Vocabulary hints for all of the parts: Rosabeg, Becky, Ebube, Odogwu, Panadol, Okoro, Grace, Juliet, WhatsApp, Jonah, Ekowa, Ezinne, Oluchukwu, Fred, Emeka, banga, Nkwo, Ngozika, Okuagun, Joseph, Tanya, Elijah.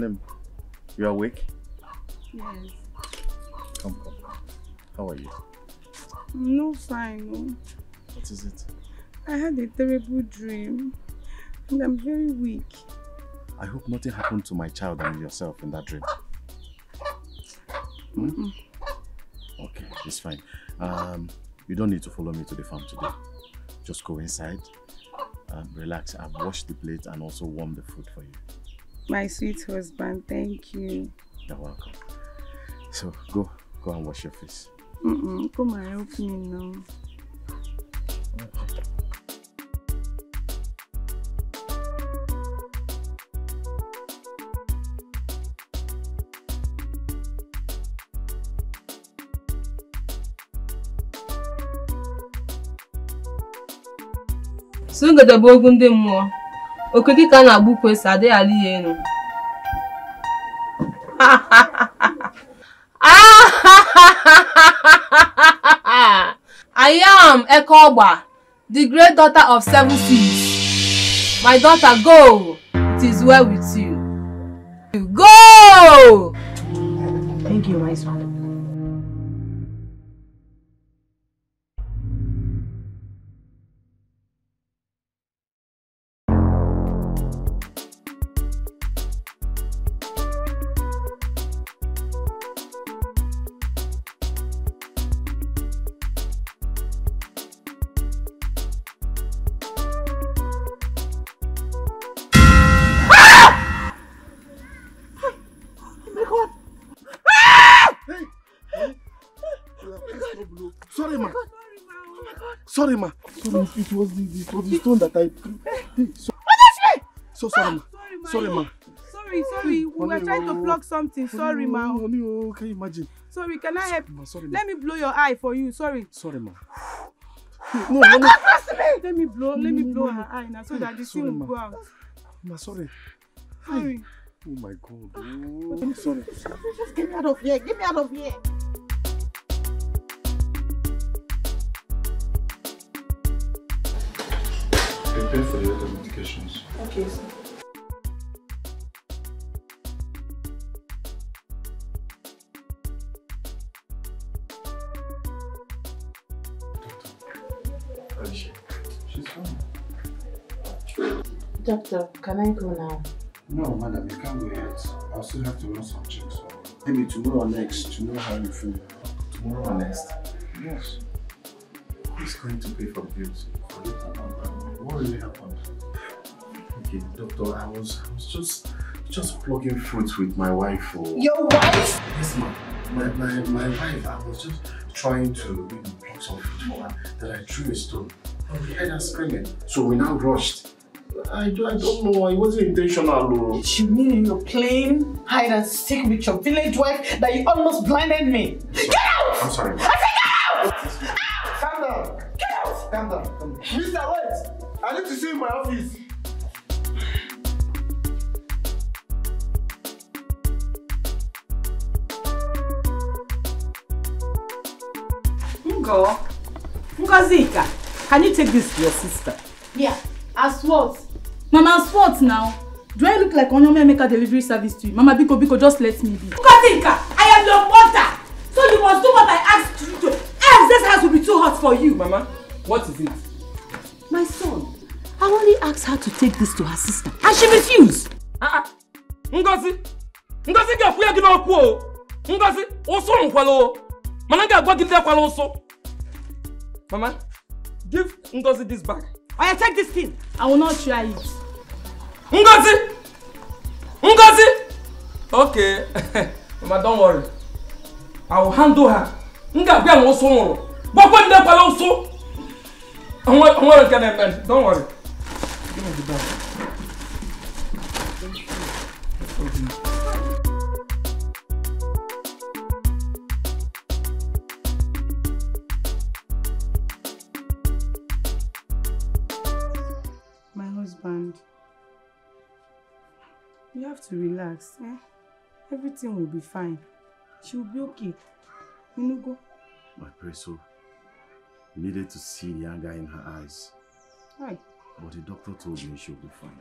Darling, you awake? Yes. Come. How are you? No, fine. No. What is it? I had a terrible dream and I'm very weak. I hope nothing happened to my child and yourself in that dream. Hmm? Okay, it's fine. You don't need to follow me to the farm today. Just go inside and relax. I've washed the plate and also warmed the food for you. My sweet husband, thank you. You're welcome. So go and wash your face. Come and help me now. Okay. So the bogun de mo. Okiki kana bukwe sade ali yenu. I am Ekowa, the great daughter of 7 seas. My daughter, go. It is well with you. Go. Thank you, my son. Sorry, ma. Sorry, it was the stone that I threw. So sorry, ma. Sorry, ma. Sorry. We were trying to plug something. Sorry, ma. Can you imagine? Sorry, can I help? Sorry, ma. Let me blow your eye for you. Sorry. Sorry, ma. No, let me blow her eye now so that the thing will go out. Ma, sorry. Sorry. Oh my God. I'm sorry. Just get me out of here. Get me out of here. Prepare for the other medications. Okay, sir. Doctor, Alisha, she's fine. Doctor, can I go now? No, madam, you can't go yet. I'll still have to run some checks. Maybe tomorrow or next, to know how you feel. Tomorrow or next? Yes. Who's going to pay for bills? What really happened? Okay, doctor, I was just plugging fruits with my wife. Your wife? Yes, ma'am. My wife, I was just trying to pluck some fruit for her, that I threw a stone. And we heard her screaming. So we now rushed. I don't know, it wasn't intentional. You mean you're playing hide and seek with your village wife that you almost blinded me? Get out! I'm sorry. I said get out! Stand down! Get out! Stand down. Mr. White! I need to see my office. Ngozika, can you take this to your sister? Yeah, as what? Mama, as what now? Do I look like Onyome Emeka delivery service to you? Mama, Biko, just let me be. Ngozika, I am your mother. So you must do what I asked you to. Else this house will be too hot for you. Mama, what is it? My son, I only asked her to take this to her sister and she refused. Ngozi, you are free to go. Ngozi, also on follow. Mananga, go give that follow also. Mama, give Ngozi this bag. I take this thing. I will not try it. Ngozi. Okay, Mama, don't worry. I will handle her. Nga, be also on. But when that follow also. I'm worried, can I bend? Don't worry. Give me the bag. My husband, you have to relax, eh? Everything will be fine. She will be okay. You know, go. I pray so. You needed to see the anger in her eyes. Hi. But the doctor told me she'll be fine.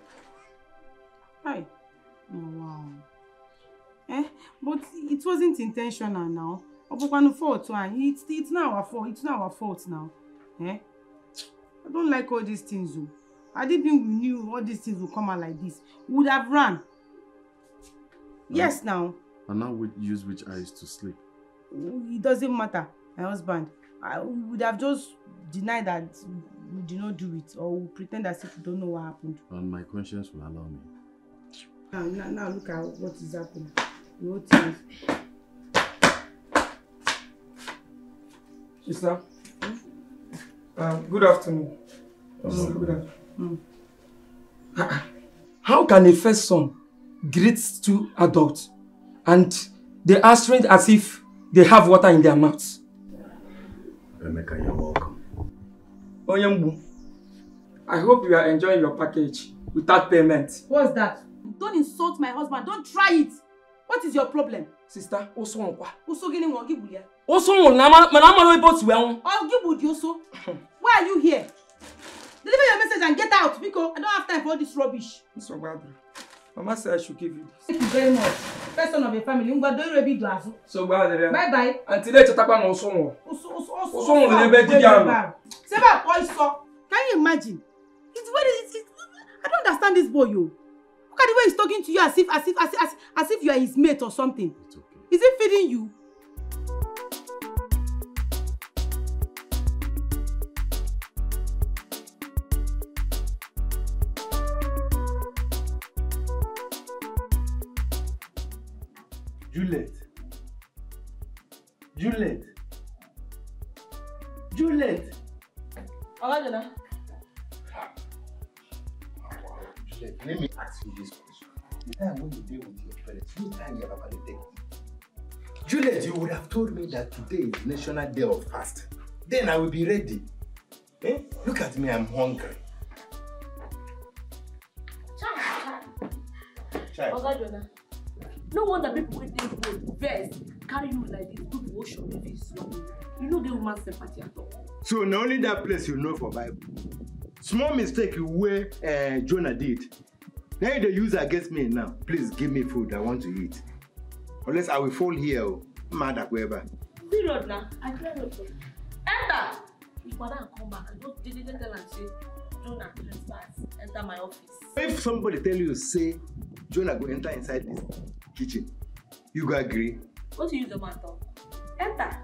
Hi. Oh, wow. But it wasn't intentional now. It's not our fault. It's not our fault now. I don't like all these things. I didn't think we knew all these things would come out like this. We would have run. Yes, now. And now we use which eyes to sleep? It doesn't matter, my husband. I would have just denied that we did not do it, or pretend as if we don't know what happened. And my conscience will allow me. Now look at what is happening. Sister, good afternoon. Good afternoon. How can a first son greet two adults and they are strange as if they have water in their mouths? Emeka, you're welcome. Oyembu, I hope you are enjoying your package without payment. What's that? Don't insult my husband. Don't try it. What is your problem? Sister, also on what? Also getting one give you. Also, I'll give you so. Why are you here? Deliver your message and get out, because I don't have time for all this rubbish. Mr. Barbara, Mama said I should give you this. Thank you very much. Person of a family, you don't be glass. So Barbara. Bye bye. Until later, Tapan also. Also, can you imagine? It's I don't understand this boy, you. Look at the way he's talking to you as if you are his mate or something. It's okay. Is he feeding you? Juliet. Alright, Jonah. Juliet, let me ask you this question. The time when you deal with your parents, which time you have actually taken? Juliet, you would have told me that today is National Day of Fast. Then I will be ready. Eh? Look at me, I'm hungry. Child. Alright, Jonah. No wonder people with this road, vest, carry you like this, put wash on your face. You don't get woman's sympathy at all. So, not only that place you know for Bible. Small mistake where Jonah did. Now you use against me now. Please give me food, I want to eat. Unless I will fall here, mad at whoever. Be road now, I tell you. Enter! If Father come back, I don't did tell and say, Jonah, trespass, enter my office. If somebody tell you, say, Jonah, go enter inside this kitchen, you go agree. What do you use the matter? Enter.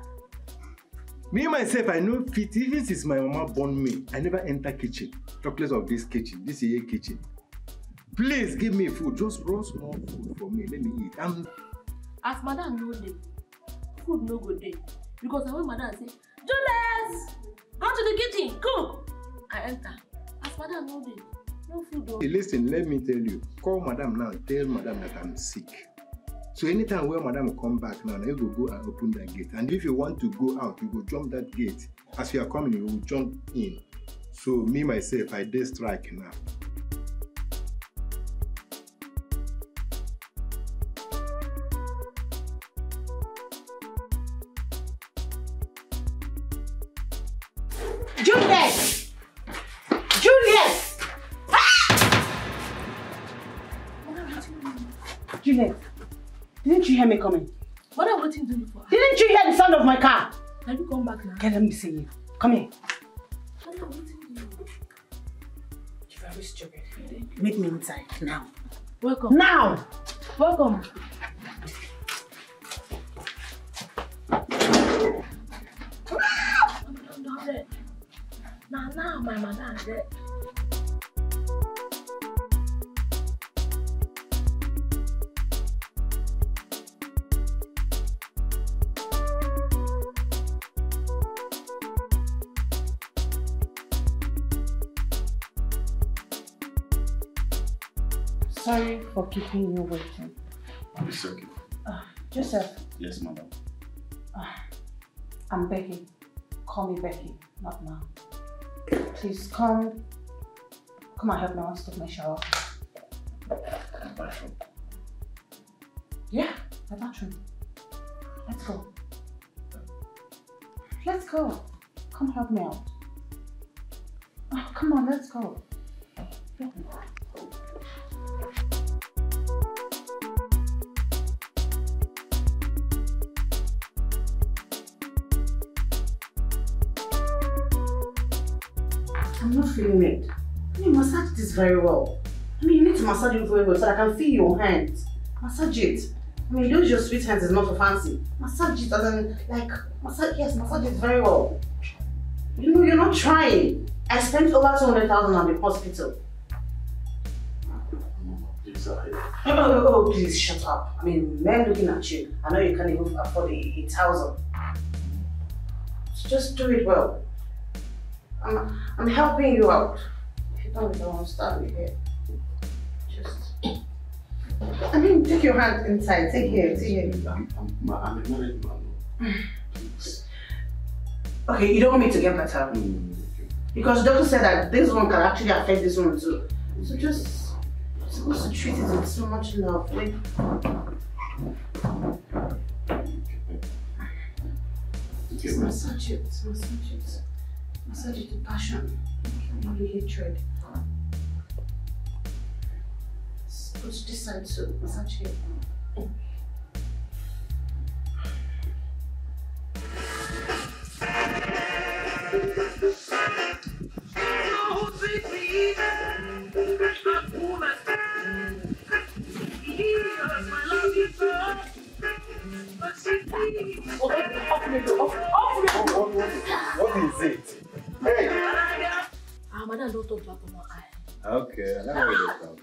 Me myself, I know fit. Even since my mama born me, I never enter kitchen. Talk less of this kitchen. This is a kitchen. Please give me food. Just roast more food for me. Let me eat. As Madam no day, food no good day. Because I want Madam say, Jules, go to the kitchen, cook. I enter. As Madam no day. No food, no. Hey, listen, let me tell you. Call Madam now. Tell Madam that I'm sick. So anytime where Madam will come back now, you will go and open that gate. And if you want to go out, you will jump that gate. As you are coming, you will jump in. So me, myself, I dare strike now. Hear me coming. What are you waiting to do for? Didn't you hear the sound of my car? Have you come back now? Okay, let me see you. Come here. What are you waiting to do? You're very stupid. Meet me inside now. Welcome. Now! Welcome. Now, my mother is dead. Sorry for keeping you waiting. It's okay. Joseph. Yes, madam. I'm Becky. Call me Becky, not now. Please come and help me once take my shower. The bathroom. Yeah, the bathroom. Let's go. Let's go. Come help me out. Oh, come on, let's go. Yeah. I'm not feeling it. I mean, massage this very well. I mean, you need to massage it very well so I can feel your hands. Massage it. I mean, those your sweet hands is not for fancy. Massage it as in, like, massage, yes, massage it very well. You know, you're not trying. I spent over 200,000 on the hospital. Oh, please shut up. I mean, men looking at you. I know you can't even afford 8,000. So just do it well. I'm helping you out. If you don't understand me here, just. I mean, take your hand inside. Take here. Take here. I'm a married man. Okay, you don't want me to get better. Because the doctor said that this one can actually affect this one too. So just. You're supposed to treat it with so much love. Like, just massage it, massage it. Massage it with passion, not with hatred. Push this side to massage it. What is it? Hey! Madam, don't talk back on my eye. Okay, I never really talk.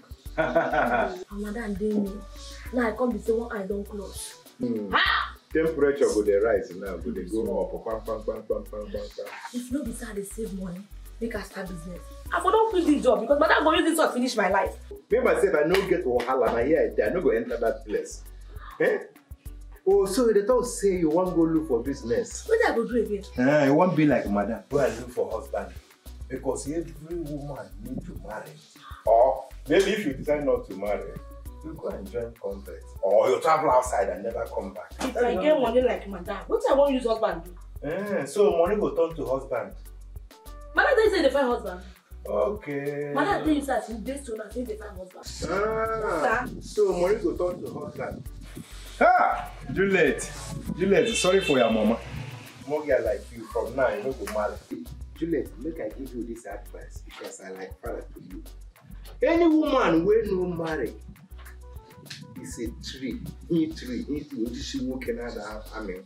Madam, didn't me. Now I come to say one eye don't close. Temperature go dey rise now, go dey go up. If no be sad, they save money. Make us start business. I don't finish this job because madam go use this to finish my life. Maybe I said I no get wahala, and here I no go enter that place. Eh? Oh, so they don't say you won't go look for business. What I go do again? It won't be like madam. Go and look for husband. Because every woman needs to marry. Or maybe if you decide not to marry, you go and join contract. Or you travel outside and never come back. If I get money like madam, what I won't use husband do? So money will turn to husband. Madam didn't say they find husband. Okay. Madam didn't say she did so that they find husband. So money will turn to husband. Ah, Juliet, sorry for your mama. More girl like you from now, you don't go marry. Juliet, make I give you this advice because I like father to you. Any woman will no marry is a tree. She walking out I mean,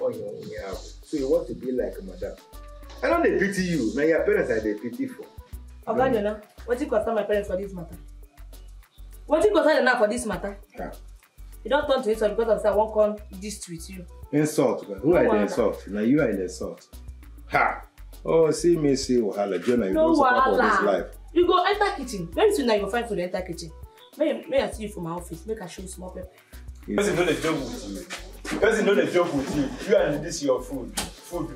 on your own. So you want to be like madam. I don't they pity you. Now your parents are they pitiful. Oga, what do you concern my parents for this matter? What do you concern now for this matter? Yeah. You don't turn to insult because I won't call this with you. Insult? Who are the insult? Now you are the insult. Ha! Oh, see me, see wahala. Jonah, you don't support all this life. You go enter kitchen. Very soon now you'll find food to enter kitchen. May I see you from my office? Make I show you small paper. Because you know the joke with you. You and this your food. Food.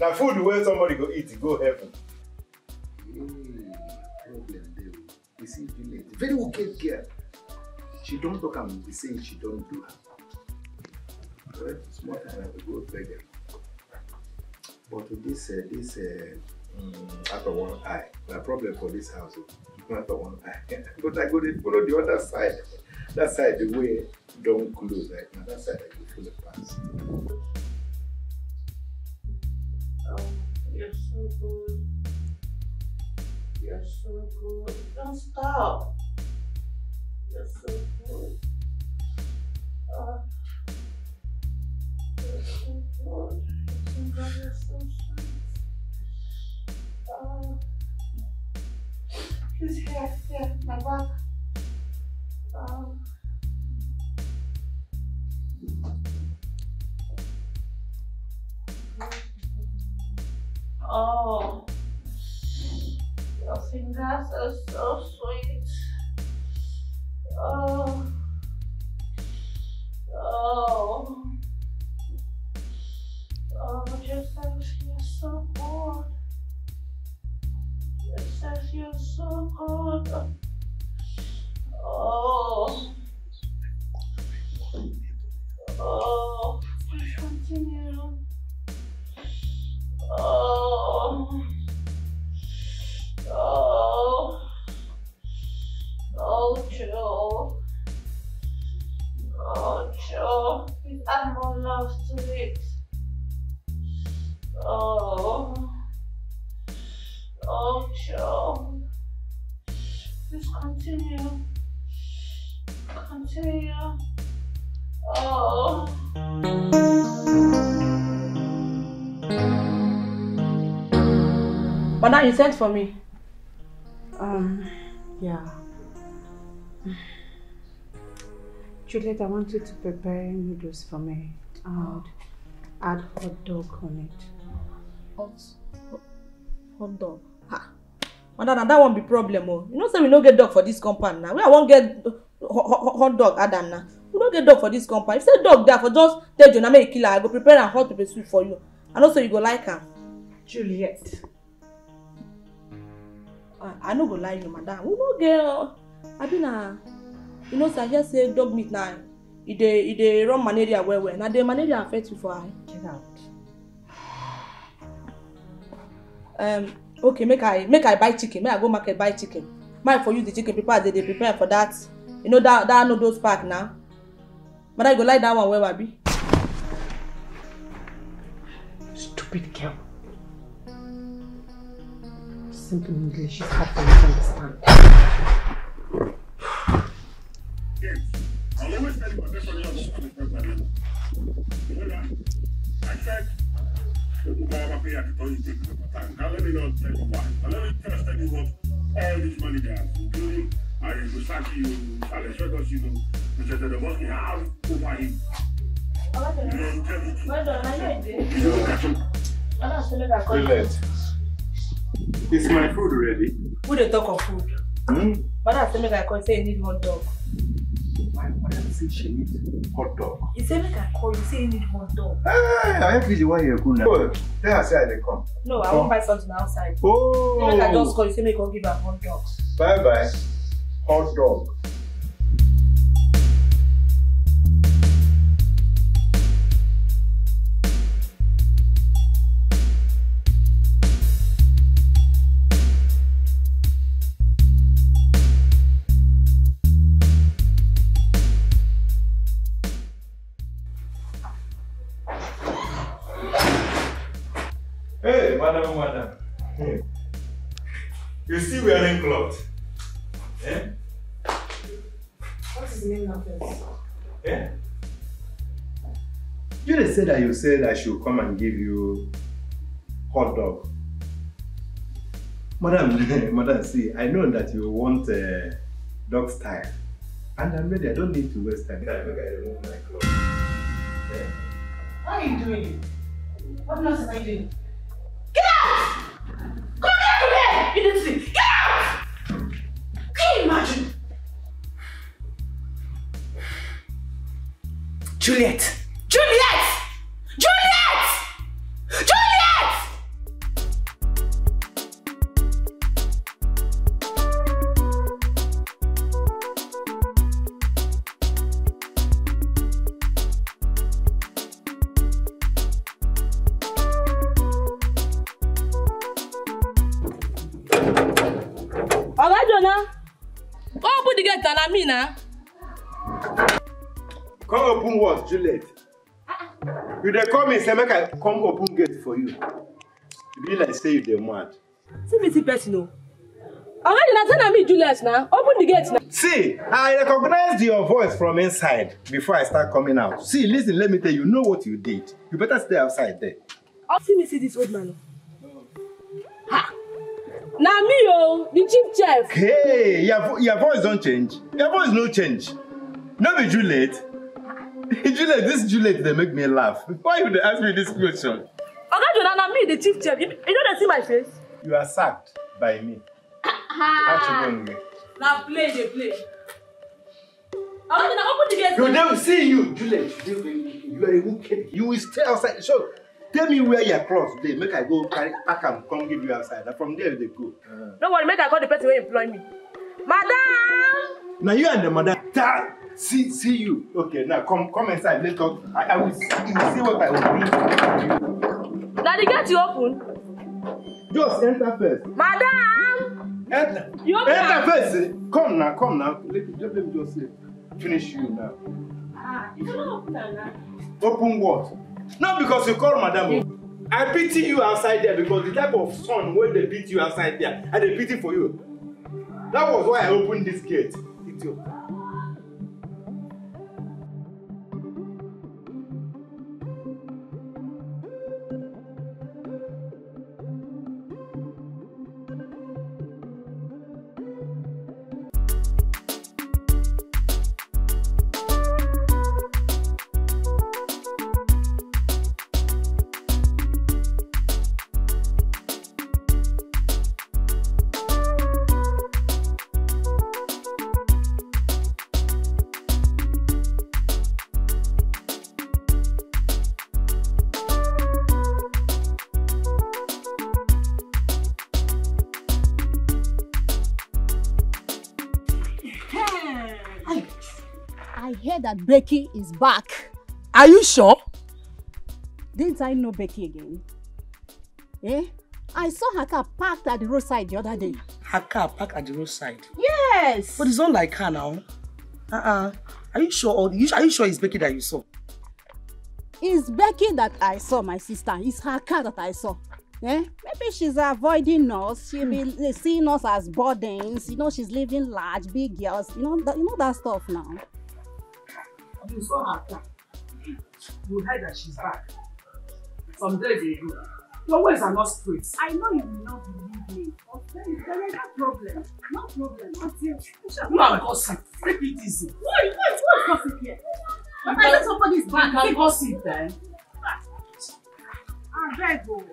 Now food where somebody go eat, go heaven. Problem there. You see, Juliet. Very wicked girl. She don't talk and be saying she don't do her. Right? Smart and I will go beg her. But with this out of one eye, my problem for this house is out of one eye. But I go to follow the other side. That side, the way don't close right now. That side, I go follow past. Oh, you're so good. Don't stop. You're so good. You're so good. You're so sweet. Please, here, my back. Oh, your fingers are so sweet. Joseph, you're so good. Joseph, you're so good. Please continue. Oh, Joe, please add more love to it. Oh, Continue. Madam, you sent for me. Yeah. Juliet, I want you to prepare noodles for me and add hot dog on it. Hot dog? Ha! Madam, that won't be problem. Oh. You know, say we don't get dog for this compound now. I won't get hot dog, Adam. Now. We don't get dog for this compound. If say dog there for just tell Jonah make a killer, I go prepare a hot pepper soup for you. And also you go like her. Juliet. I no go lie you, madam. We no get. I be na. You know, sir, here say dog meat now. It dey run malaria well. Now the malaria affect you for her. Get out. Okay, make I buy chicken. Make I go market buy chicken. Make for you the chicken prepare. They prepare for that. You know that no those pack now. But I go lie that one where I be. Stupid girl. Simple English is hard to understand. Yes, I'll always tell you what this one is. I said, you go over here to you take the time. Now let me not take a while. Let me just tell you what all this money they have, including Arishusaki, Aleshagos, you know, which is the working house over him. Is my food ready? Who they talk of food? But I said, I can say you need hot dog. Why did I say she needs hot dog? You said, make I call you, say you need hot dog. I feel the way you're good now. Oh, then I say I come. No, I won't buy something outside. Oh! Then I just call you, say, make I give her hot dog. Bye bye. Hot dog. You see wearing cloth. Eh? What is the name of this? Eh? You said I should come and give you hot dog. Madam, see, I know that you want dog style. And I'm ready, I don't need to waste time. I think I remove my clothes. Eh? What are you doing? What nonsense are you doing? Get out! Come here! You didn't see! Get out! Can you imagine? Juliet! Juliet! Juliet! Juliet! Now. Come open what, Juliet? You dey call me say make I come open gate for you. You be like say you dey mad. See me see person no. Already na tell me Juliet now. Open the gate now. See, I recognize your voice from inside before I start coming out. See, listen, let me tell you, know what you did. You better stay outside there. Oh, see me see this old man. Ha. Na me oh, the chief chef. Hey, your voice don't change. Your voice no change. No be Juliet. Juliet, this Juliet, they make me laugh. Why would they ask me this question? Okay, Jonah, na me the chief chef. You don't see my face. You are sacked by me. Now play. Okay, now open the gate. You don't see you, Juliet. You are a wicked. You will stay outside. Sure. Tell me where your clothes they make I go carry pack and come give you outside. From there they go. Don't worry, make I call the person who employ me. Madam! Now you and the madam. See you. Okay, now come inside. Let's talk. I will see what I will do. Now they get you open. Just enter first. Madam! Enter. You open. Enter first. Come now. Let me just finish you now. You don't open that now. Open what? Not because you call madam. I pity you outside there because the type of son when they beat you outside there, and they pity for you. That was why I opened this gate. Idiot. That Becky is back. Are you sure? Didn't I know Becky again? Eh? I saw her car parked at the roadside the other day. Her car parked at the roadside? Yes! But it's not like her now. Are you sure? Are you sure it's Becky that you saw? It's Becky that I saw, my sister. It's her car that I saw. Eh? Maybe she's avoiding us. She'll be seeing us as burdens. You know, she's living large, big girls. You know that stuff now. You saw her car. You heard that she's back. Some days they do. Your ways are not straight. I know you will not believe me. Okay, there is no problem. No problem. You are gossip. Take it easy. What gossip here? But I know somebody's back. You can gossip then. I'm very good.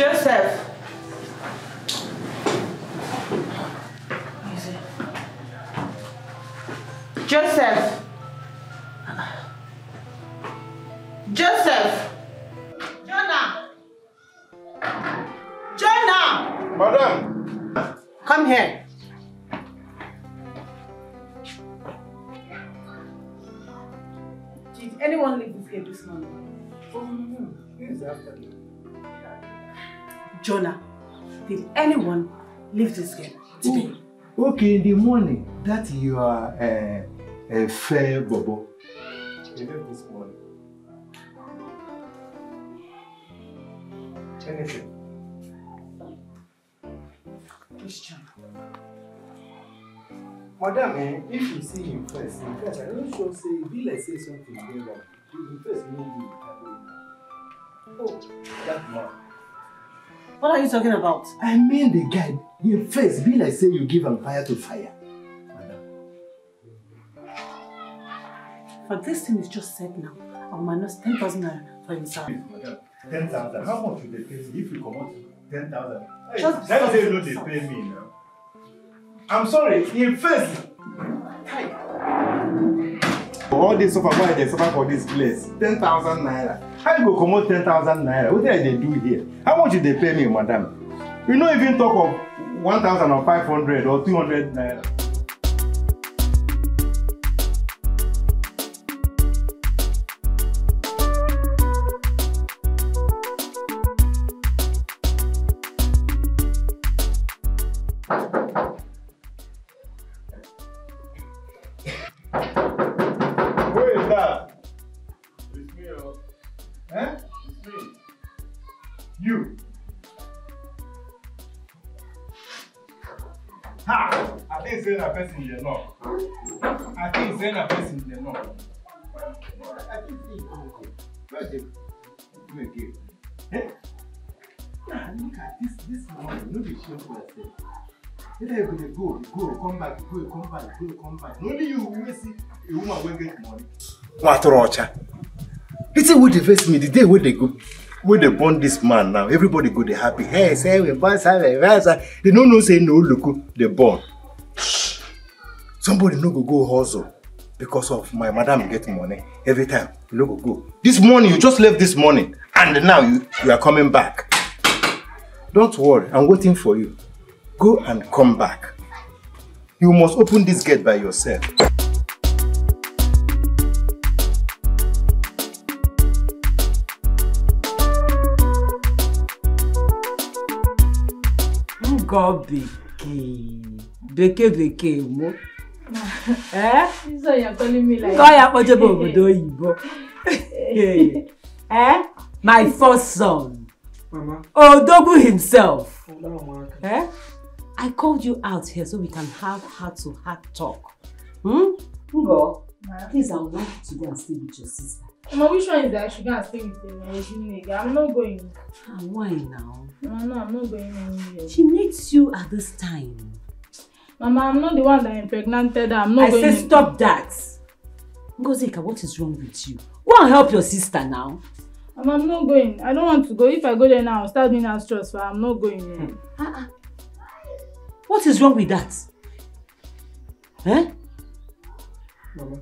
Joseph! Joseph! Joseph! Jonah! Jonah! Madam! Come here. Did anyone leave this gate this morning? Oh, no. Yes, afternoon. Jonah, did anyone leave this game today? Oh, okay, in the morning, that you are a fair bobo. You left this morning. Anything? Christian. Madam, if you see him first, I don't sure say, be like say something wrong. You first know you. Oh, that man. What are you talking about? I mean the guy, your face be like say you give him fire to fire. Madam. But this thing is just said now. Our minus 10,000 for himself. Please, madam. 10,000. How much would they pay me if you come out 10,000? That is not they pay me now. I'm sorry, your face. All this suffer, why they suffer for this place? 10,000 naira. How you go come out 10,000 naira? What did they do here? How much did they pay me, madam? You know, even talk of 1,000 or 500 or 200 naira. Go, come back. Only you will see a woman will get money. Matrocha. You see what they face me the day where they go, when they born this man now, everybody go, they happy. Hey, say we born, say we born, say. They don't know, say no, look, they born. Somebody no go hustle because of my madam getting money every time. No go. This morning, you just left this morning, and now you are coming back. Don't worry, I'm waiting for you. Go and come back. You must open this gate by yourself. go Becky, mo. Eh? So you're calling me like. Eh? My first son. Mama. Odogwu himself. Mama. Eh? I called you out here so we can have heart-to-heart talk. Ngo, please, I would like to go and stay with your sister. Mama, which one is that I should go and stay with her? I'm not going. Why now? No, I'm not going anywhere. She needs you at this time. Mama, I'm not the one that impregnated her. I'm not going. I said stop that. Ngozika, what is wrong with you? Go and help your sister now. Mama, I'm not going. I don't want to go. If I go there now, I'll start doing astros, but I'm not going. What is wrong with that? Eh? Mama,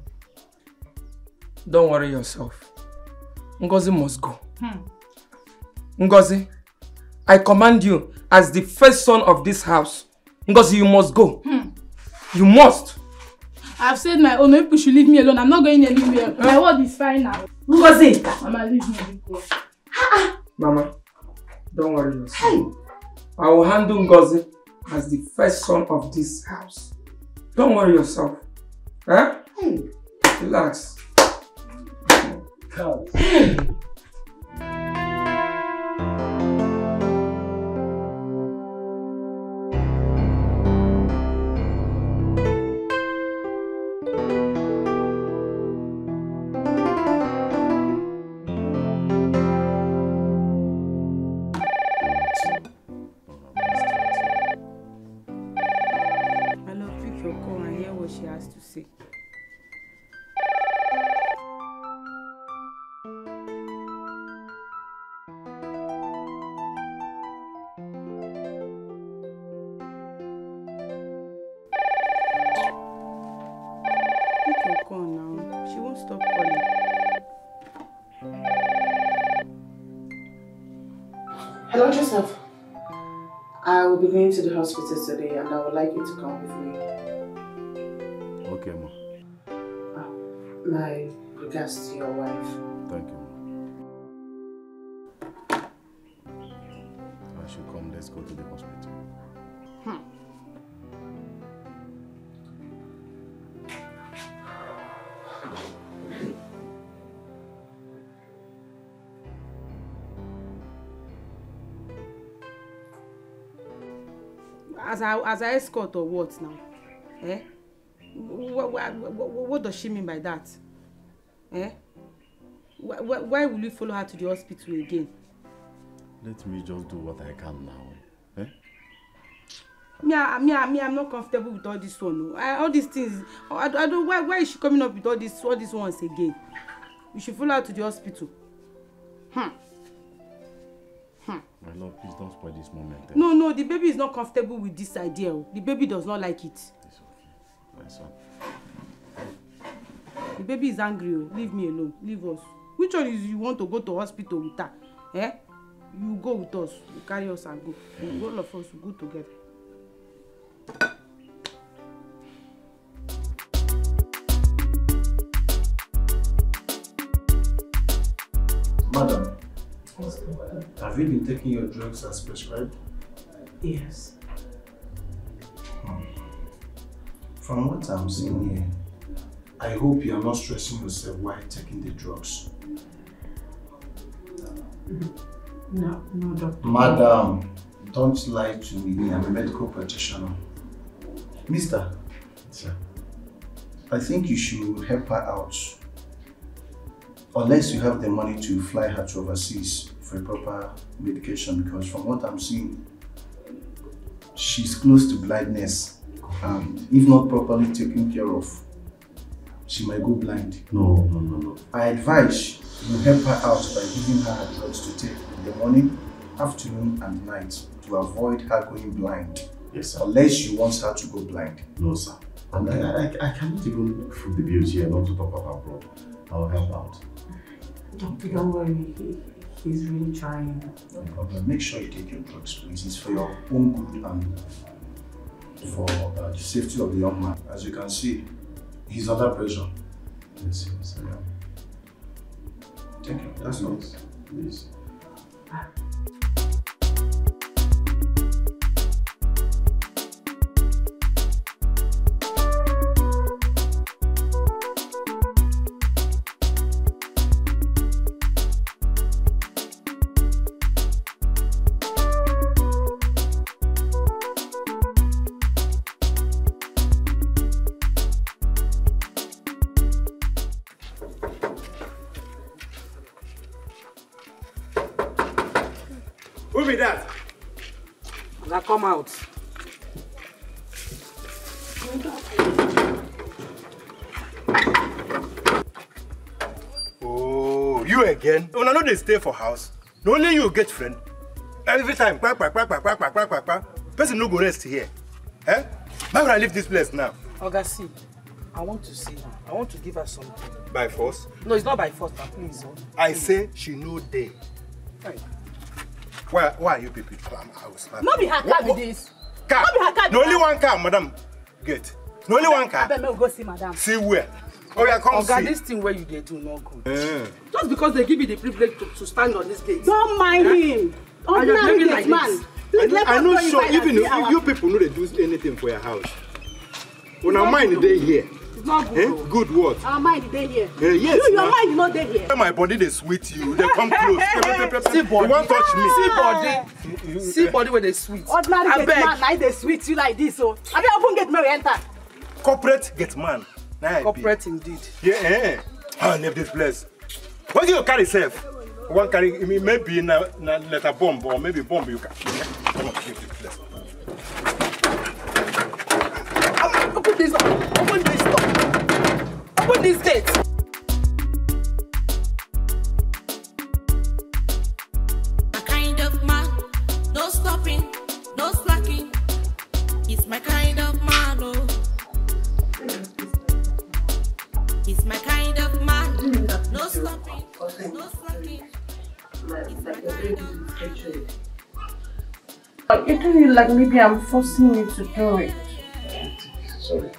don't worry yourself. Ngozi must go. Ngozi, I command you as the first son of this house. Ngozi, you must go. You must. I've said my own. People should leave me alone. I'm not going anywhere. My word is fine now. Ngozi! Mama, leave me alone. Mama, don't worry yourself. Hey. I will handle Ngozi as the first son of this house. Don't worry yourself. Huh? Hey. Relax. God. To the hospital today, and I would like you to come with me. Okay, ma. My regards to your wife. Thank you, ma. I should come. Let's go to the hospital. As an escort or what now? Eh? What does she mean by that? Eh? Why will you follow her to the hospital again? Let me just do what I can now. Eh? I'm not comfortable with all this one. All these things. I don't. Why is she coming up with all these ones again? You should follow her to the hospital. My love, please don't spoil this moment. Eh? No, the baby is not comfortable with this idea. The baby does not like it. It's okay. My son. The baby is angry. Leave me alone. Leave us. Which one is you want to go to hospital with her? Eh? You go with us. You carry us and go. All of us will go together. Madam. Have you been taking your drugs as prescribed? Yes. From what I'm seeing here, I hope you are not stressing yourself while taking the drugs. No, doctor. Madam, don't lie to me. I'm a medical practitioner. Mister, sir, I think you should help her out. Unless you have the money to fly her to overseas for proper medication, because from what I'm seeing, she's close to blindness, and if not properly taken care of, she might go blind. No. I advise you help her out by giving her drugs to take in the morning, afternoon, and night to avoid her going blind. Yes, sir. Unless you want her to go blind. No, sir. And I cannot even foot the bills here, not to talk about bro. I'll help out. Don't worry. He's really trying. No problem. Make sure you take your drugs, please. It's for your own good and for the safety of the young man. As you can see, he's under pressure. Yes, I am. Take it. That's not. Please. me that? Now come out. Oh, you again? Oh, no, they stay for house. No, only you get friend. Every time, quack, quack, quack, quack, quack, quack, quack, quack. Person no go rest here. Eh? Why would I leave this place now? Ogasi, I want to see her. I want to give her something. By force? No, it's not by force, but please. Oh. I say she no day. Right. Why are you people clam house? Not be her car with this. Car? Not be her car. No only one car, madam. Get. No only one car. I better go see madam. See where? Oh yeah, come see. This thing where you they do not good. Just because they give you the privilege to stand on this gate. Don't mind him. Don't mind this man. I'm not sure even if you people know they do anything for your house. When our mind they here. It's not good. Eh? Good what? Our mind they here. Yes. You, your mind not they here. My body they sweet you. They come close. See body. You won't touch me. See body. See body when they sweet. Ordinary get man like they sweet you like this. So I don't even get married enter. Corporate get man. Nah, corporate indeed. Yeah. I leave this place. What do you carry safe? One carry maybe na letter bomb or maybe bomb you can. Come on, leave this place. Open this gate. A kind of man, no stopping, no slacking. It's my kind of man, oh. It's my kind of man, no stopping, no slacking. It's my kind of man. You do it like maybe I'm forcing you to do it. Sorry.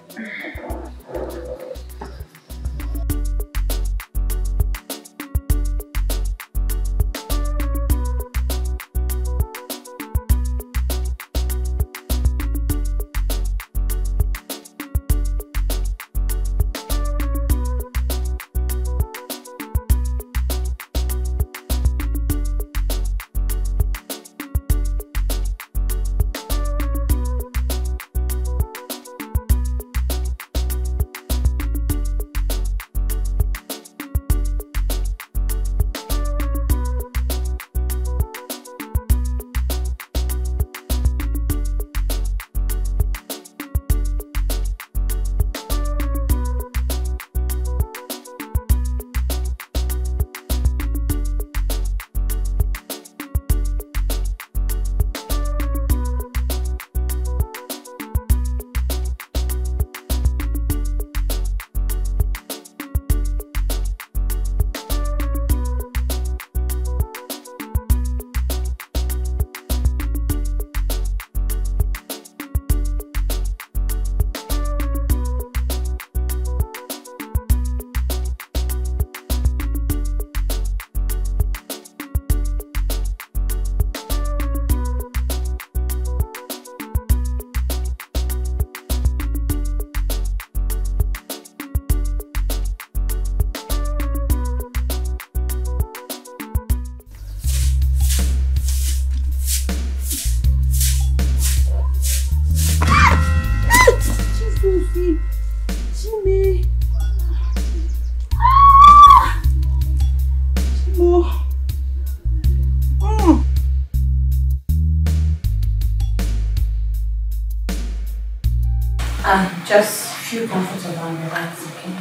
Just feel comfortable on your back, okay?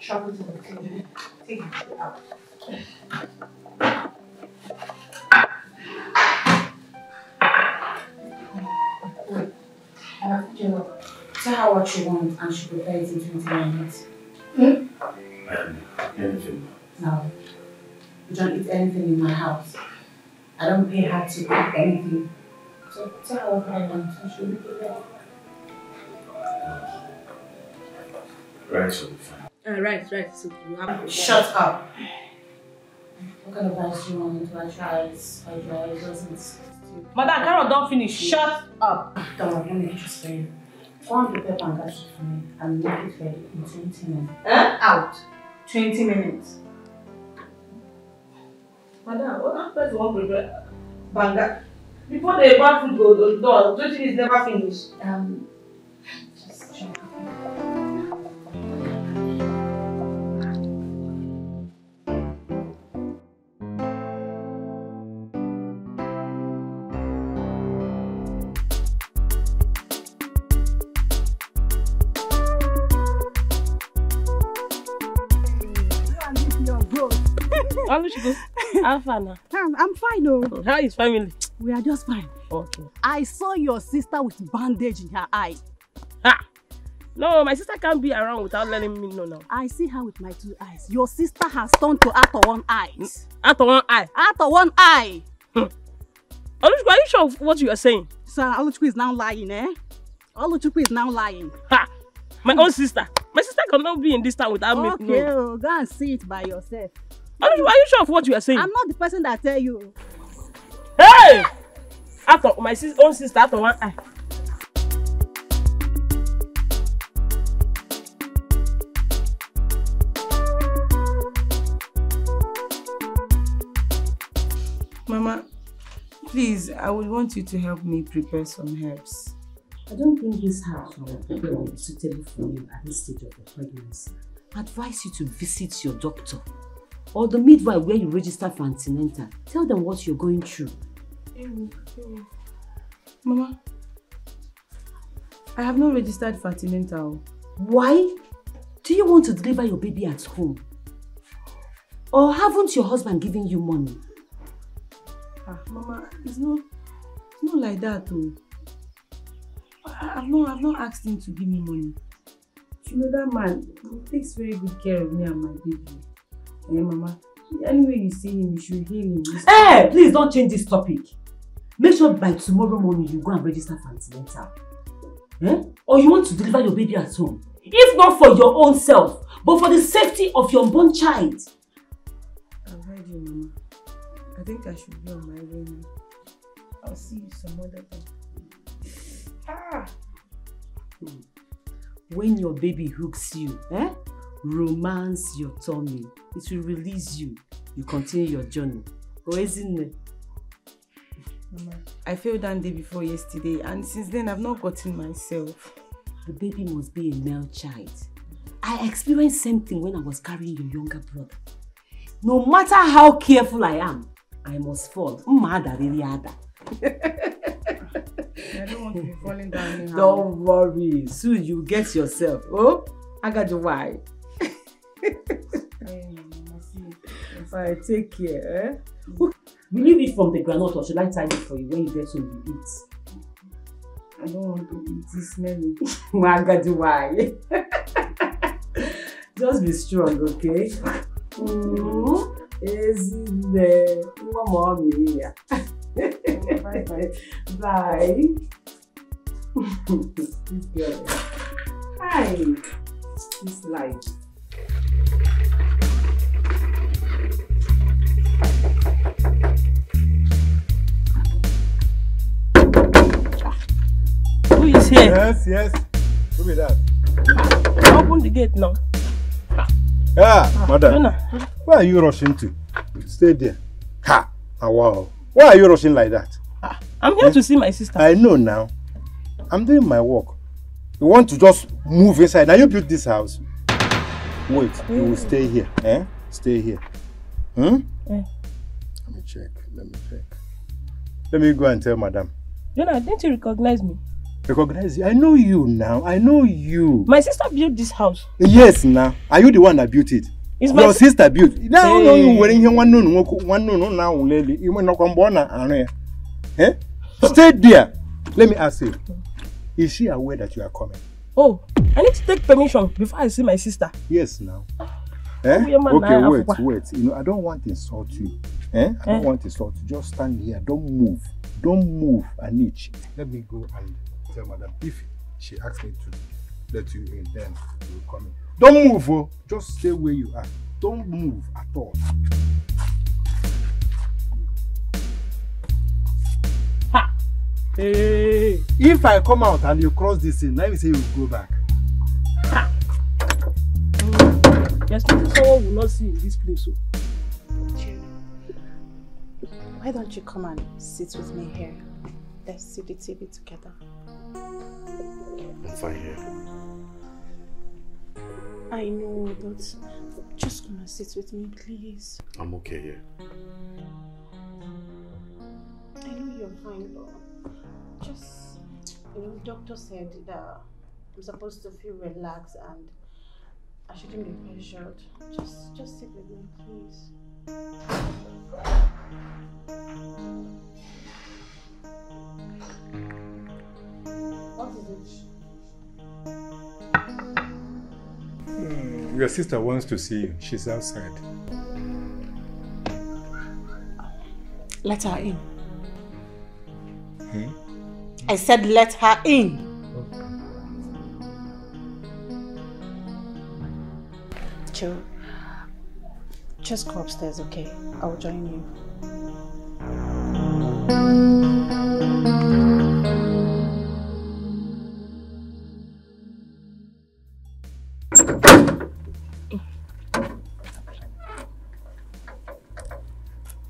Trouble to the cleaner. Take it out. Tell her what you want and she'll prepare it in 20 minutes. Anything. No. You don't eat anything in my house. I don't pay her to eat anything. So tell her what I want and she'll be there. Right, so right, so you have to. Shut up! What kind of advice do you want me to try? It doesn't. Madam, Carol, don't finish. Shut up! Don't worry, let me just tell you. Go and prepare pancakes for me and make it ready in 20 minutes. Huh? Out! 20 minutes. Madam, what happens won't prepare banga? Before the bathroom goes, the door, 20 is never finished. Just check. How did you go? How far now? I'm fine, though. How is family? We are just fine. Okay. I saw your sister with bandage in her eye. Ha! No, my sister can't be around without letting me know now. I see her with my two eyes. Your sister has turned to out of one eye. Out of one eye? Out of one eye! Oluchukwu, are you sure of what you are saying? Sir, Oluchukwu is now lying, eh? Oluchukwu is now lying. Ha! My own sister. My sister cannot be in this town without me. Okay, no. Go and see it by yourself. Oluchukwu, are you sure of what you are saying? I'm not the person that tell you. Hey! Out of my own sister, out of one eye. Mama, please, I would want you to help me prepare some herbs. I don't think this house will be suitable for you at this stage of the pregnancy. I advise you to visit your doctor or the midwife where you register for antenatal. Tell them what you're going through. Mama, I have not registered for antenatal. Why? Do you want to deliver your baby at home? Or haven't your husband given you money? Ah, Mama, it's not like that, though. I've not asked him to give me money. You know that man, he takes very good care of me and my baby. Hey, Mama, anyway you see him, you should heal him. Hey, please don't change this topic. Make sure by tomorrow morning you go and register for antenatal. Eh? Or you want to deliver your baby at home. If not for your own self, but for the safety of your unborn child. I've heard you, Mama. I think I should be on my way now. I'll see you some other time. Ah! When your baby hooks you, romance your tummy. It will release you. You continue your journey. Oh, Ezinne. Mama, I fell down day before yesterday, and since then I've not gotten myself. The baby must be a male child. I experienced the same thing when I was carrying your younger brother. No matter how careful I am, I must fall. I don't want to be falling down anyhow. Don't worry. Soon you get yourself. Oh, I got you why. Alright, take care. Eh? Will you eat from the granite or should I tie it for you when you get home you eat? I don't want to eat this smelly. I got you why. Just be strong, okay? Ezinne, mommy. Bye bye. Bye. This girl. Hi. This life. Who is here? Yes, yes. Who is that? Open the gate now. Ah, madam. Where are you rushing to? Stay there. Ha! Ah, wow. Why are you rushing like that? Ah, I'm here to see my sister. I know now. I'm doing my work. You want to just move inside. Now you built this house. Wait, you will stay here. Eh? Stay here. Hmm? Yeah. Let me check. Let me go and tell madam. Jonah, didn't you recognize me? Recognize you? I know you now. I know you. My sister built this house. Yes, now. Are you the one that built it? It's your sister built. Now you wearing here one noon now, lady. You may not come born now. Eh? Stay there. Let me ask you. Is she aware that you are coming? Oh, I need to take permission before I see my sister. Yes, now. Eh? Okay, wait. You know, I don't want to insult you. Eh? I don't want to insult you. Just stand here. Don't move. Don't move an inch. Let me go and tell madam, if she asks me to let you in, then you will come in. Don't move, oh. Just stay where you are. Don't move at all. Ha! Hey! If I come out and you cross this thing, let me say you go back. Ha! There's nothing someone will not see in this place, oh. Why don't you come and sit with me here? Let's see the TV together. I'm fine here. I know, but just come and sit with me, please. I'm okay here. I know you're fine, but just, you know, the doctor said that I'm supposed to feel relaxed and I shouldn't be pressured. Just sit with me, please. What is it? Your sister wants to see you. She's outside. Let her in. I said let her in. Just go upstairs, okay? I'll join you.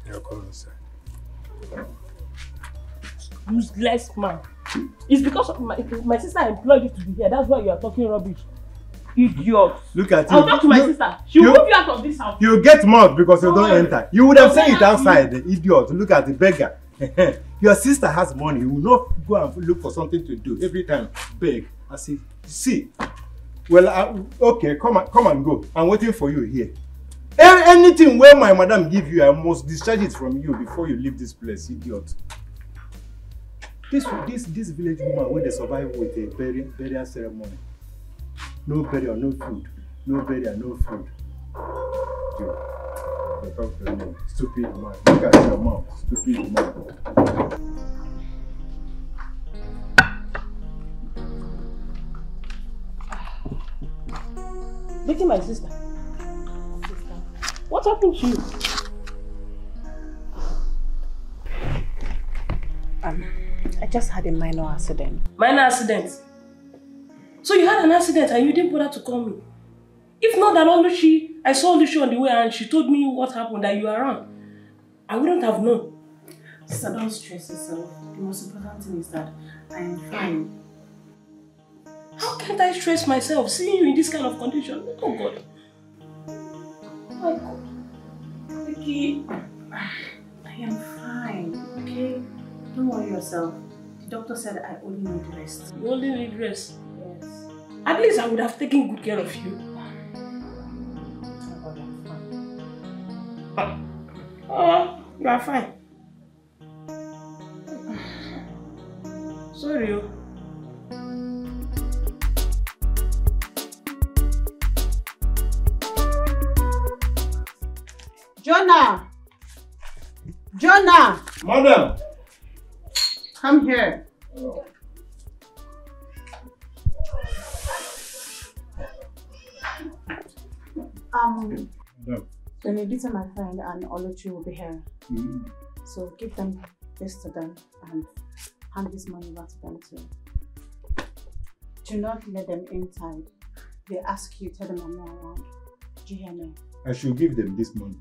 You're going inside. Useless man. It's because of my sister employed you to be here. That's why you are talking rubbish. Idiot. Look at you. I'll talk to my sister. She'll move you out of this house. You get mad because you don't enter. You would have said it outside, idiot. Look at the beggar. Your sister has money. You will not go and look for something to do every time. Beg. I see. See. Well, okay, come and go. I'm waiting for you here. Anything where my madam give you, I must discharge it from you before you leave this place, idiot. This village woman, when they survive with a burial ceremony. No burial, no food. No burial, no food. You. Stupid man. Look at your mouth. Stupid man. Look at my sister. What happened to you? I just had a minor accident. Minor accident? So you had an accident and you didn't bother to call me. If not that Oluchi, I saw Oluchi on the way and she told me what happened, that you are around. I wouldn't have known. Sister, don't stress yourself. The most important thing is that I am fine. How can't I stress myself seeing you in this kind of condition? Oh God. Oh my God. Becky, I am fine, okay? Don't worry yourself. The doctor said I only need rest. You only need rest? At least I would have taken good care of you. Oh, you are fine. Sorry. Jonah! Jonah! Madam! Come here. Oh. No. Then Ebube, my friend, and Oluchi will be here. So give them this to them and hand this money back to them too. Do not let them inside. They ask you, tell them I'm not around. Do you hear me? I should give them this money.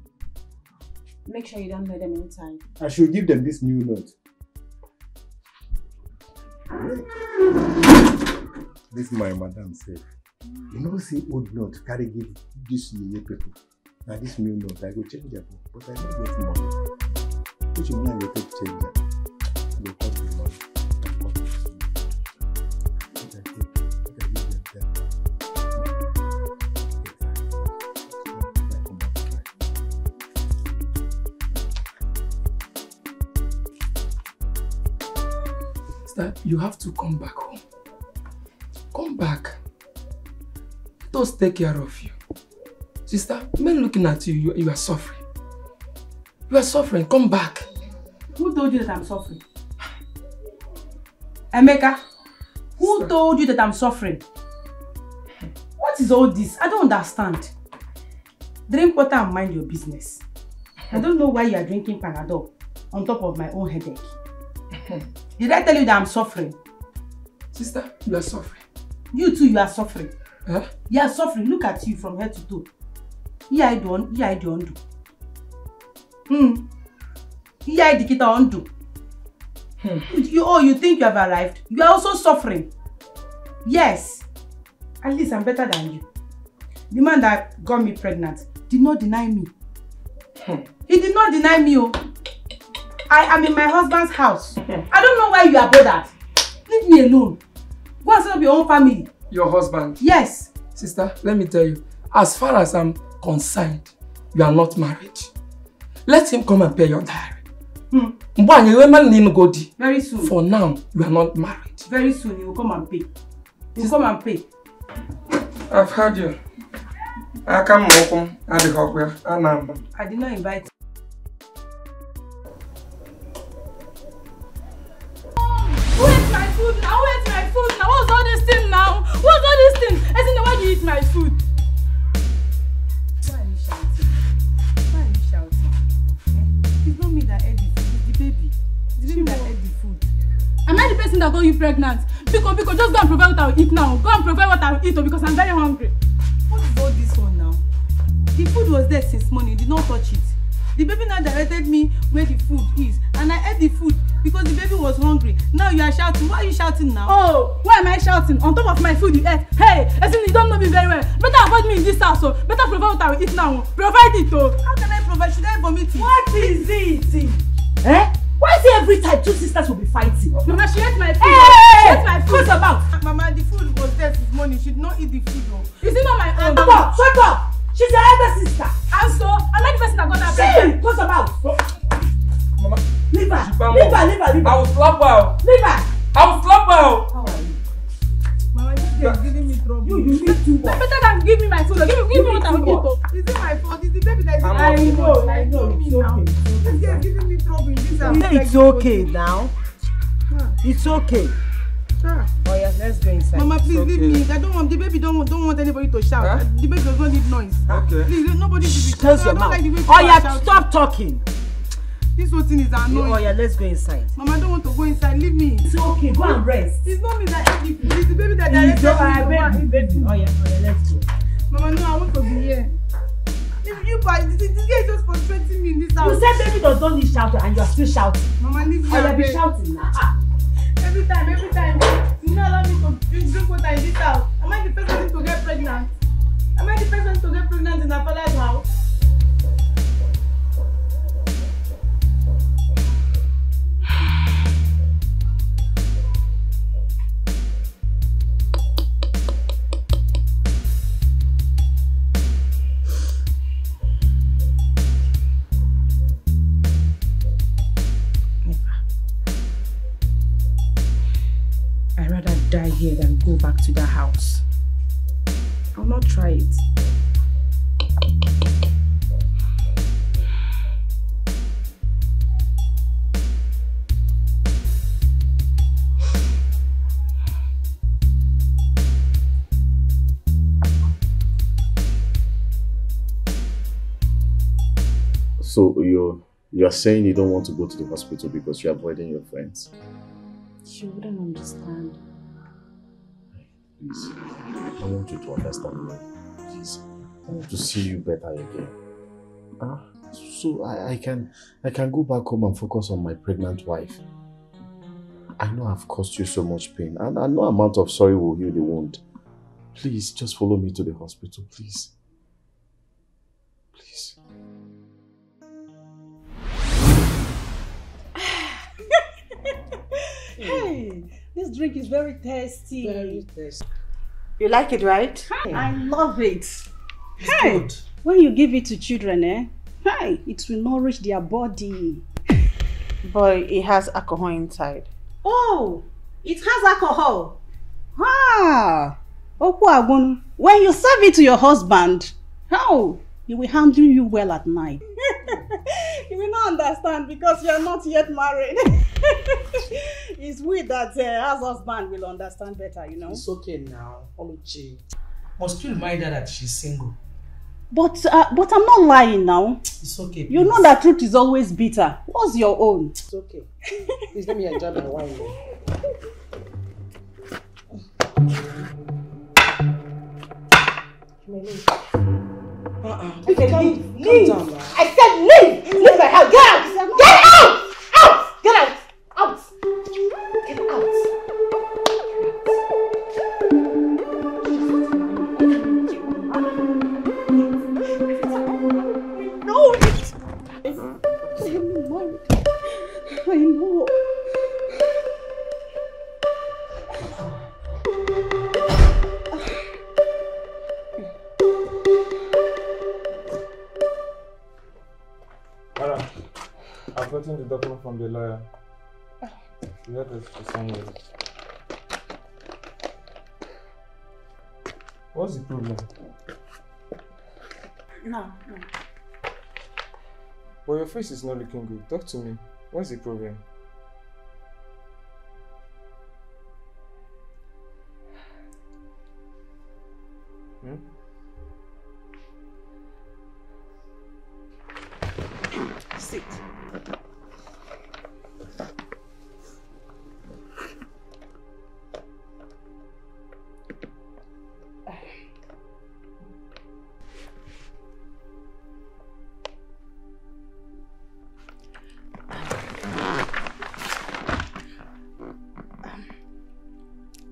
Make sure you don't let them inside. I should give them this new note. This is my madam said. You know, see old note, carry give this new people. Now this new note, I go change it, but I don't get money. Which you mean I will take change it? I will cut the money. That you have to come back home. Come back. Let us take care of you. Sister, men looking at you, you are suffering. You are suffering, come back. Who told you that I'm suffering? Emeka, who told you that I'm suffering? What is all this? I don't understand. Drink water and mind your business. I don't know why you are drinking Panadol on top of my own headache. Did I tell you that I'm suffering? Sister, you are suffering. You too, you are suffering. Huh? You are suffering. Look at you from head to toe. Here I don't do. Here I don't do. You think you have arrived? You are also suffering. Yes. At least I'm better than you. The man that got me pregnant did not deny me. He did not deny me. Oh. I am in my husband's house. I don't know why you are bothered. Leave me alone. Go and set up your own family. Your husband? Yes. Sister, let me tell you, As far as I'm concerned, you are not married. Let him come and pay your diary. Very soon. For now, you are not married. Very soon, he will come and pay. He will come and pay. I've heard you. I come home at the hardware. I did not invite. Where's my food now? Where's my food now? What's all this thing now? What's all this thing? Isn't it why you eat my food? Why are you shouting? Why are you shouting? Eh? It's not me that ate the food, it's the baby. It's the baby that ate the food. Am I the person that got you pregnant? Because just go and provide what I'll eat now. Go and provide what I'll eat because I'm very hungry. What is all this one now? The food was there since morning, did not touch it. The baby now directed me where the food is, and I ate the food because the baby was hungry. Now you are shouting. Why are you shouting now? Oh, why am I shouting? On top of my food you ate. Hey, Ezinne, you don't know me very well. Better avoid me in this house, so better provide what I will eat now. Provide it, oh. How can I provide? Should I vomit it? What is it? Eh? Why is it every time two sisters will be fighting? Mama, she ate my food. Hey! She ate my food. What's about? Mama, the food was there this morning. She did not eat the food, though. Is it not my own? Mama, shut up! She's your elder sister. And so, I'm not the person that got that pregnant. What's about? Mama. Leave her. Leave her. I will slap her. Leave her. I will slap her. How are you? Mama, this girl is giving me trouble. You need to. That's better than give me my food. Give me what I will eat. Is it my fault? Is the baby that is I know. It's okay. This girl is giving me trouble. It's okay now. It's okay. Sure. Oh yeah, let's go inside. Mama, please leave me. I don't want the baby. Don't want anybody to shout. Huh? The baby does not need noise. Okay. Please, nobody should be. Close your mouth. Like oh yeah, stop talking. This whole thing is annoying. Oh yeah, let's go inside. Mama, I don't want to go inside. Leave me. It's okay. Go and rest. It's not me that ate it. It's the baby that directed me. Oh yeah, let's go. Mama, no, I want to be here. This guy is just frustrating me in this house. You said baby does not need shouting, and you are still shouting. Mama, leave me. Oh yeah, be shouting now. Every time, you don't allow me to drink water in this house. Am I the first person to get pregnant? Am I the first person to get pregnant in a father's house? Die here than go back to that house. I'll not try it. So you're saying you don't want to go to the hospital because you're avoiding your friends? She wouldn't understand. Please, I want you to understand me. Please, I want to see you better again. So I can go back home and focus on my pregnant wife. I know I've caused you so much pain, and no amount of sorry will heal the wound. Please, just follow me to the hospital, please. Please. Hey, this drink is very tasty. Very tasty. You like it, right? Hey. I love it. Hey. Good. When you give it to children, it will nourish their body. Boy, it has alcohol inside. Oh, it has alcohol. Ah, Okuagun, when you serve it to your husband, he will handle you well at night. You will not understand because you are not yet married. It's we that as husband will understand better, you know. It's okay now, Oluchi. Must you remind her that she's single? But I'm not lying now. It's okay. Please. You know that truth is always bitter. What's your own? It's okay. Please let me enjoy my wine. Leave. Down, I said leave! Leave my house! Get out! Get out! Out! Get out! Out! Get out! No! I know! I've gotten the document from the lawyer. She had us to sign it. What's the problem? No. Well, your face is not looking good. Talk to me. What's the problem? Sit.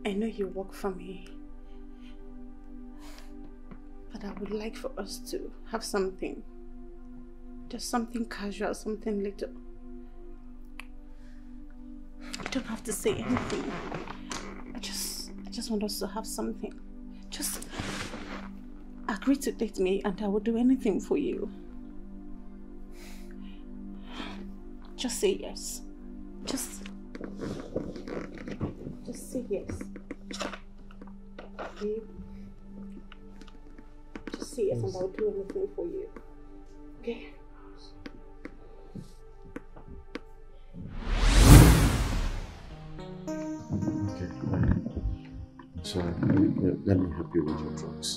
I know you work for me, but I would like for us to have something. Just something casual, something little. You don't have to say anything. I just want us to have something. Just agree to date me and I will do anything for you. Just say yes. Just say yes. Okay? Just say yes and I will do anything for you. Okay? So let me help you with your drugs.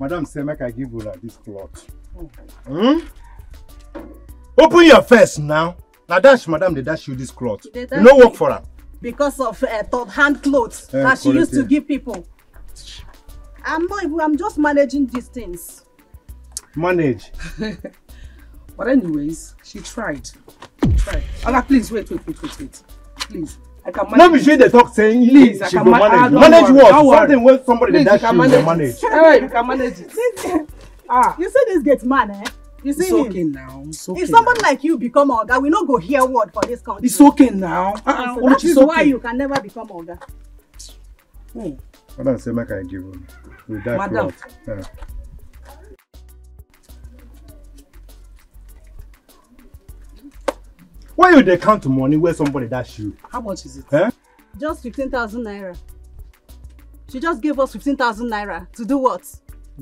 Madam Semeka give you like this cloth. Oh. Open your face now. Now dash, madam, they dash you this cloth. You no work for her. Because of third-hand clothes that she used to give people. I'm just managing these things. Manage. But anyways, she tried. Allah, please wait. Please. I can manage. Not be sure they talk saying, please, she can manage. Manage what? Something when somebody please, that you manage. You can manage it. You see this gate man, eh? You see it's okay now. If someone like you become Oga, we not go hear word for this country. It's okay now. So that is why you can never become Oga. Madam Semeka, I give you. With that madam. Why would they count money where somebody dash you? How much is it? Eh? Just 15,000 naira. She just gave us 15,000 naira. To do what?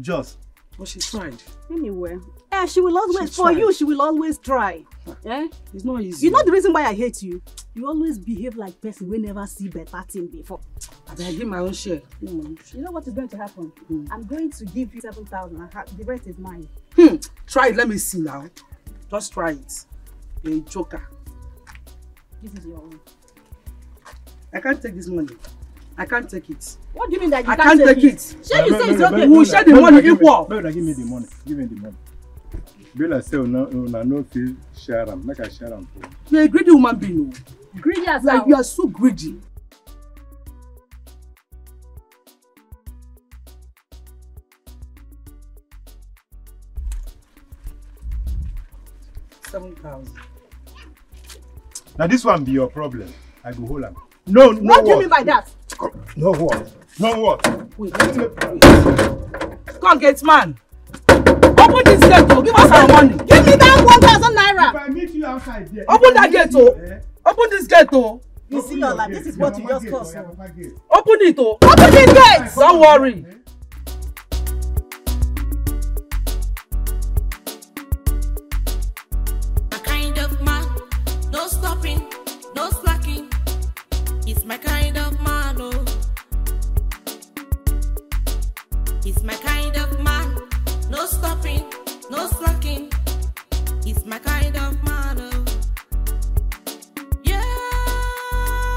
Just. Well, she tried. Anyway. Yeah, she will always, for you, she will always try. Eh? It's not easy. You know the reason why I hate you? You always behave like person we never see better thing before. I give my own share. You know what is going to happen? I'm going to give you 7,000. The rest is mine. Try it. Let me see now. Just try it. A joker. This is your own. I can't take this money. I can't take it. What do you mean that you can't take it? Shall you say it's okay? We'll share the money equal. Give me the money. Give me the money. Bill, I say, no, feel share them. Make a share them. You're a greedy woman, Bino. Greedy as well. Like, you are so greedy. Now this one be your problem. I go hold am. No. What do you mean by that? No what? No what? Wait. Come get man. Open this gate. Give us our money. Give me that 1,000 naira. If I meet you outside there. Open that gate. Open this gate. You see your life. This is what you just caused. Open it. Open these gates. Don't worry. It's my kind of man. Yeah,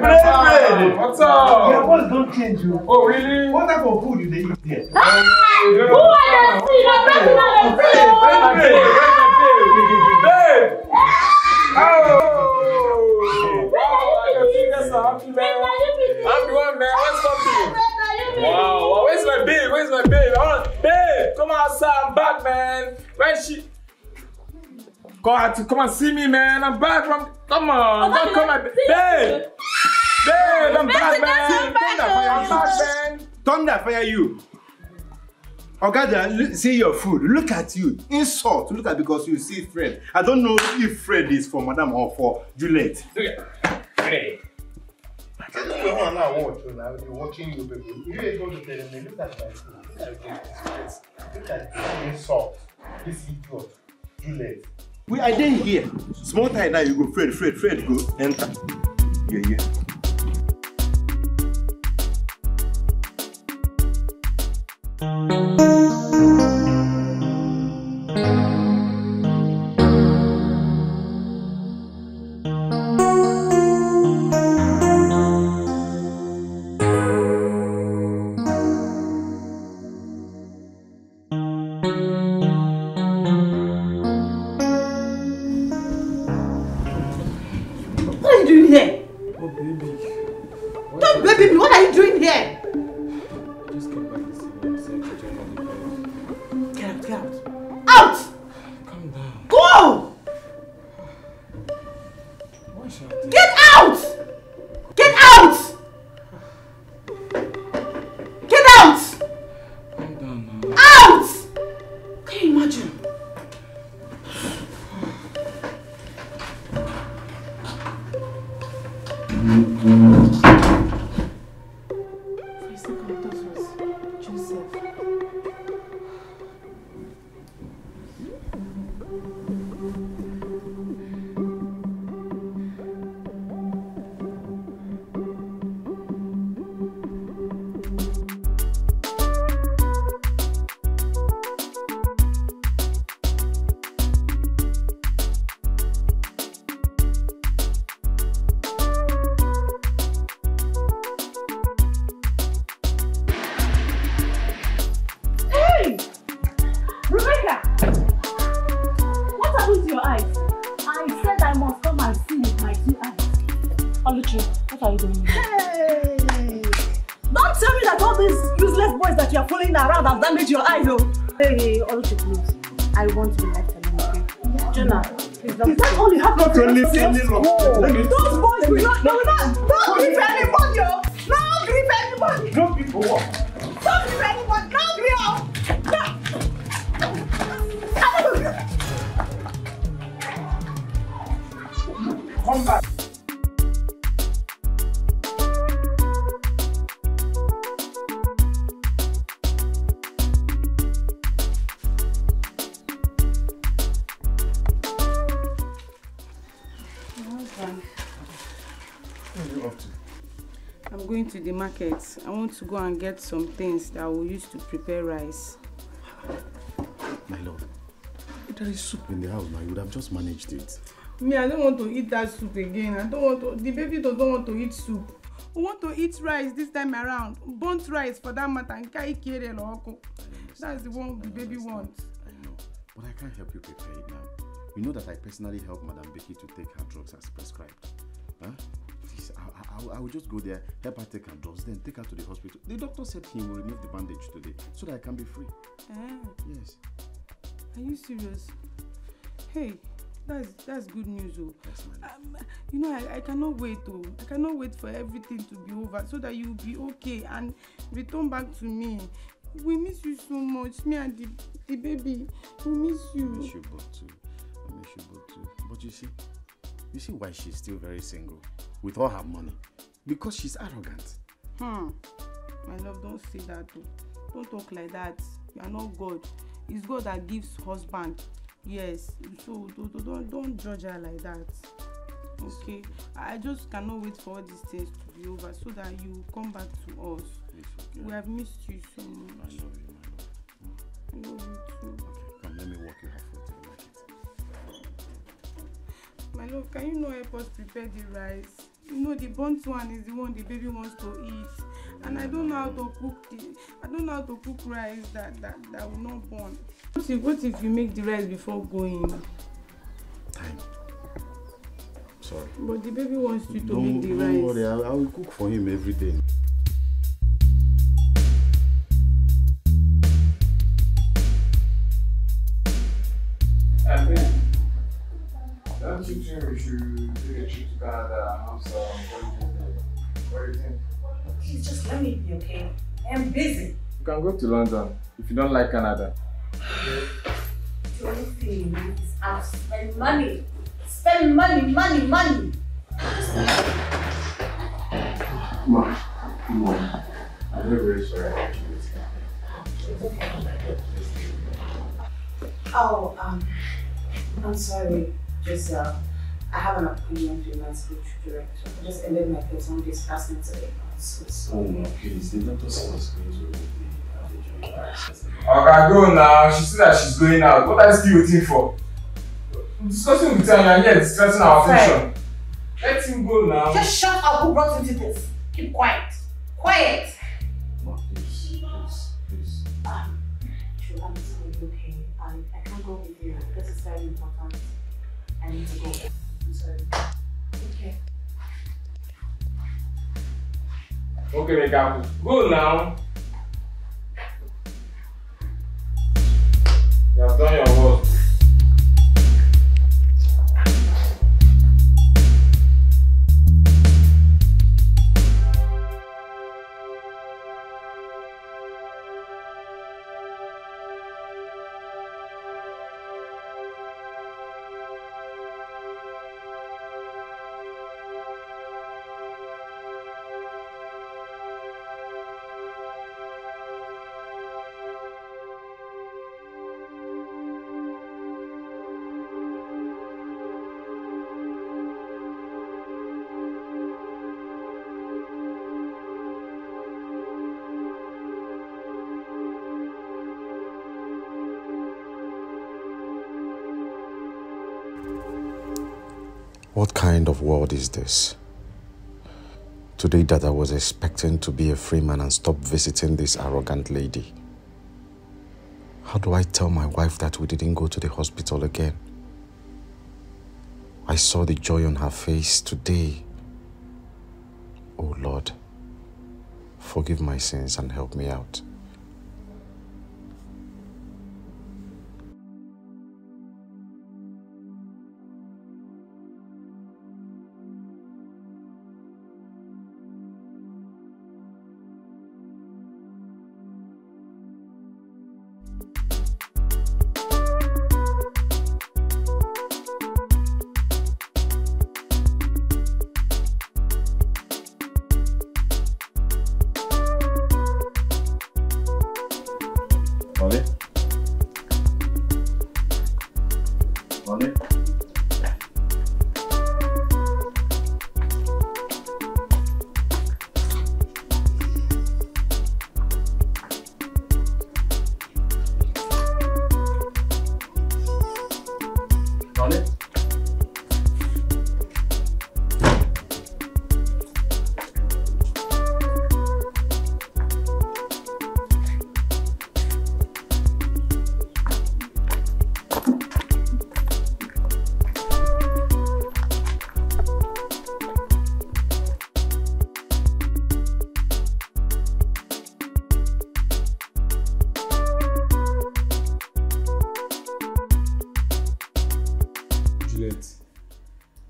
What's up? Your voice don't change you. Oh, really? What type of food you they eat there? Who are you? I'm the one, man. What's up to you? Wow, where's my babe? Where's my babe? Oh, babe, come outside, I'm back, man. Where's she? Come and see me, man. I'm back from. Come on, don't come at me. Babe! Babe, I'm back, man. I'm back, man. Thunder fire you. Ogada, see your food. Look at you. Insult. Look at because you see Fred. I don't know if Fred is for Madame or for Juliet. Look at Fred. I don't know how I want to now. You're watching you, baby. You ain't going to tell me. Look at my food. Look at this insult. This idiot. Juliet. We are then here. Small time now, you go, Fred, go, enter. Yeah. Market. I want to go and get some things that we use to prepare rice. My love, there is soup in the house now. You would have just managed it. Me, I don't want to eat that soup again. I don't want to. The baby don't want to eat soup. I want to eat rice this time around. Burnt rice for that matter. That's the one the baby wants. I know, but I can't help you prepare it now. You know that I personally helped Madame Becky to take her drugs as prescribed. Huh? I will just go there, help her take her drugs, then take her to the hospital. The doctor said he will remove the bandage today so that I can be free. Yes. Are you serious? Hey, that's good news, oh. Yes, you know, I cannot wait, oh. I cannot wait for everything to be over so that you will be okay and return back to me. We miss you so much, me and the baby. We miss you. I miss you both too. I miss you both too. But you see why she's still very single. With all her money, because she's arrogant. My love, don't say that. Don't talk like that. You are not God. It's God that gives husband. Yes. So don't judge her like that. Okay. I just cannot wait for all these things to be over so that you come back to us. Yes, okay. We have missed you so much. I love you, my love. I love you too. Okay, come, let me walk you halfway to the market. My love, can you not help us prepare the rice? No, the burnt one is the one the baby wants to eat. And I don't know how to cook rice that will not burn. What if you make the rice before going? Time. Sorry. But the baby wants you to make the rice. Don't worry, I will cook for him every day. Please just let me be, okay? I am busy. You can go to London if you don't like Canada. The only thing you need is I'll spend money. Spend money. Come on. I'm not very sorry. It's okay. I'm sorry, Joseph. I have an appointment with my speech director. I just ended my case on this last night today. Oh no, please, the doctor said was going to be a okay, go now. She said that she's going out. What are you still waiting for? I'm discussing with Tanya here, discussing our function. Let him go now. Just shut up. Who brought you to this? Keep quiet. Quiet! No, please. I'm sorry, okay. I can't go with you. This is very important. I need to go. I'm sorry. Okay. Okay, Mega. Go now. You have done your work. What kind of world is this? Today that I was expecting to be a free man and stop visiting this arrogant lady. How do I tell my wife that we didn't go to the hospital again? I saw the joy on her face today. Oh Lord, forgive my sins and help me out.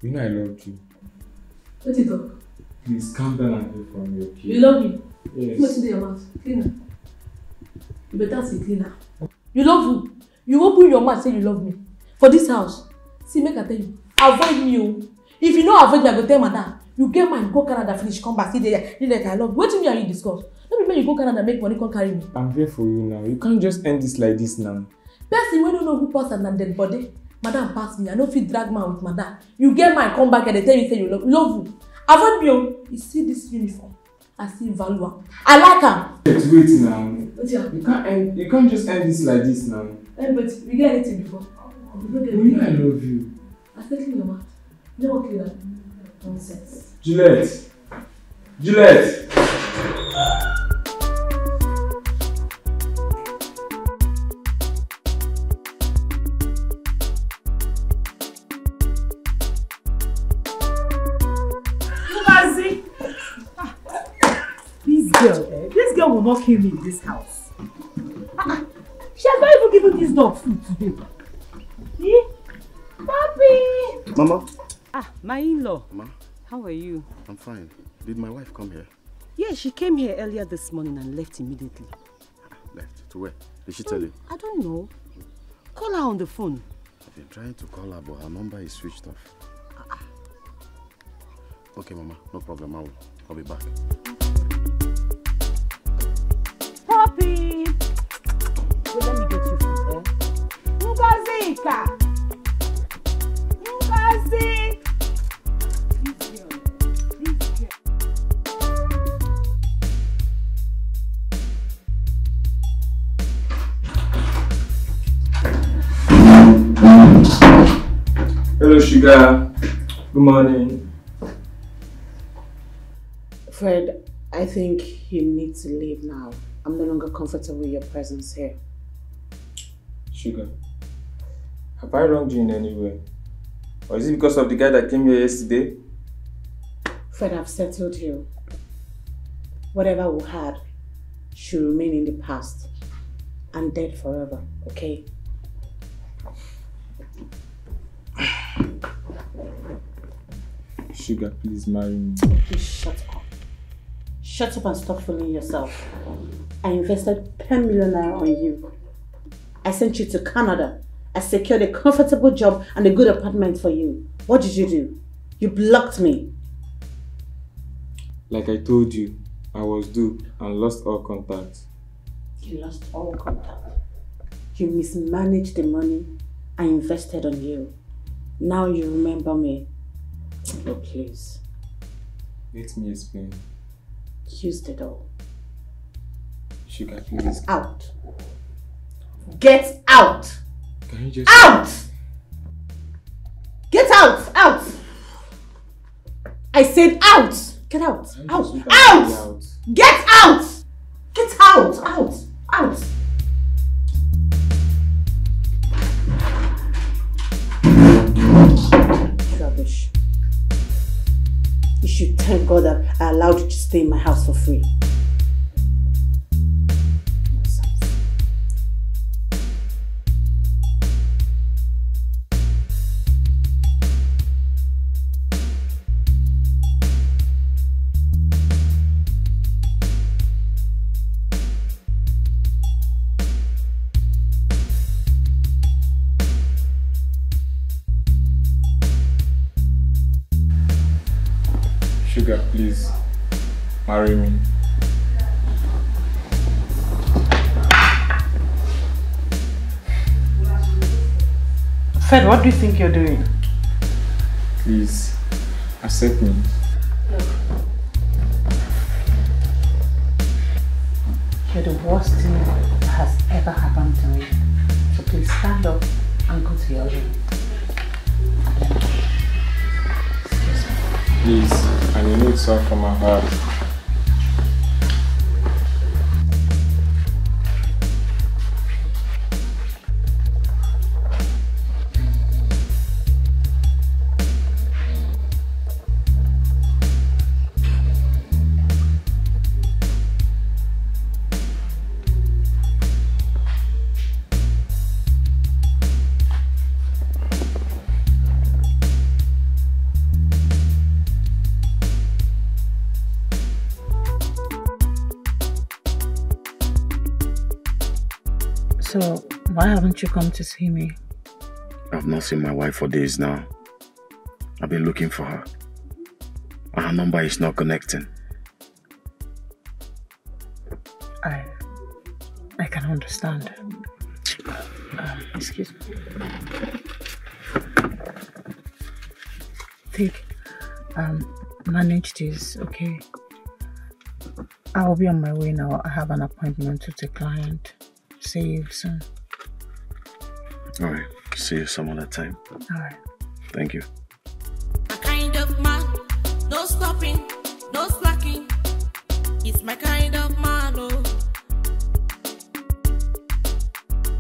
You know I loved you. What do you talk? Please calm down and hear from me, okay? You love me? Yes. What's in your mouth? Cleaner. You better say cleaner. You love who? You open your mouth, say you love me. For this house. See, make I tell you. Avoid me. If you don't avoid me, I go tell madam. You get mine, go Canada, finish, come back, see there. You like I love you. What do you mean you discuss? Don't be when you go Canada, make money, come carry me. I'm here for you now. You can't just end this like this now. Person, we don't know who passed and dead body. Madam, pass me. I don't feel drag man with madam. You get mine, come back and they tell you say you love you. Avoid me. You see this uniform? I see value. I like her. Wait now. You can't just end this like this now. Hey, but we get anything before. We know I love you. I said clean your mouth. You know what clean up? Nonsense. Juliet! Juliet! This girl will not kill me in this house. She has not even given this dog food today. See? Papi! Mama? My in-law. Mama? How are you? I'm fine. Did my wife come here? Yeah, she came here earlier this morning and left immediately. Left? To where? Did she tell you? I don't know. Call her on the phone. I've been trying to call her, but her number is switched off. Okay, Mama. No problem. I'll be back. Poppy! So let me get you food, eh? Ngozika! Ngozika! Hello, sugar. Good morning. Fred, I think you need to leave now. I'm no longer comfortable with your presence here. Sugar, have I wronged you in any way? Or is it because of the guy that came here yesterday? Fred, I've settled you. Whatever we had should remain in the past and dead forever, okay? Sugar, please marry me. Please shut up. Shut up and stop fooling yourself. I invested 10 million naira on you. I sent you to Canada. I secured a comfortable job and a good apartment for you. What did you do? You blocked me. Like I told you, I was duped and lost all contact. You lost all contact. You mismanaged the money I invested on you. Now you remember me. Oh, please. Let me explain. Used it all. Sugar, please. Out. Get out. Can you just out? Get out. Out. I said out. Get out. Out. Out. Get out. Get out. Out. Out. Rubbish. You should thank God that I allowed you to stay in my house for free. Please, marry me. Fred, what do you think you're doing? Please, accept me. Look. You're the worst thing that has ever happened to me. So please stand up and go to your room. Please, I need some from my heart. Why haven't you come to see me? I've not seen my wife for days now. I've been looking for her. Her number is not connecting. I can understand. Excuse me. Take, manage this, okay? I will be on my way now. I have an appointment with a client. See you soon. Alright, see you some other time. Alright. Thank you. A kind of man, no stopping, no slacking. It's my kind of man, oh.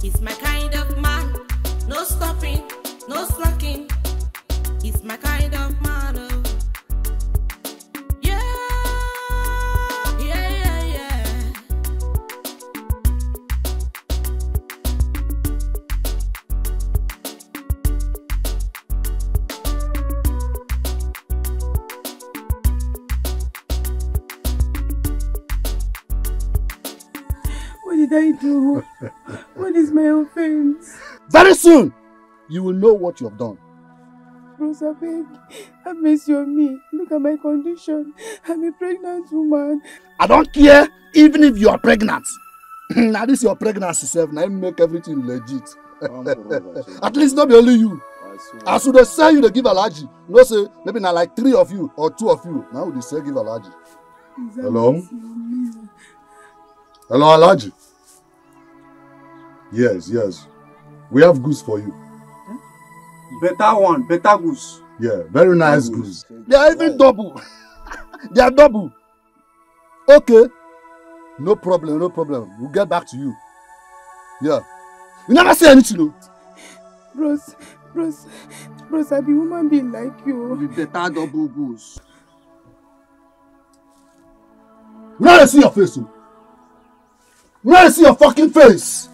It's my kind of man. No stopping, no slacking. It's my kind of man, oh. I do. What is my offense? Very soon, you will know what you have done. Rosabeg, have mercy on me. Look at my condition. I'm a pregnant woman. I don't care, even if you are pregnant. Now this your pregnancy self. Now make everything legit. At least not be only you. As soon as they say you, they give allergy. No say maybe not like 3 of you or 2 of you. Now they say give allergy. Hello. Hello, allergy. Yes, yes. We have goose for you. Better one, better goose. Yeah, very nice goose. They are even double. They are double. Okay. No problem, no problem. We'll get back to you. Yeah. You never say anything. Bros, I be woman being like you. You be better double goose. We don't see your face. We don't see your fucking face.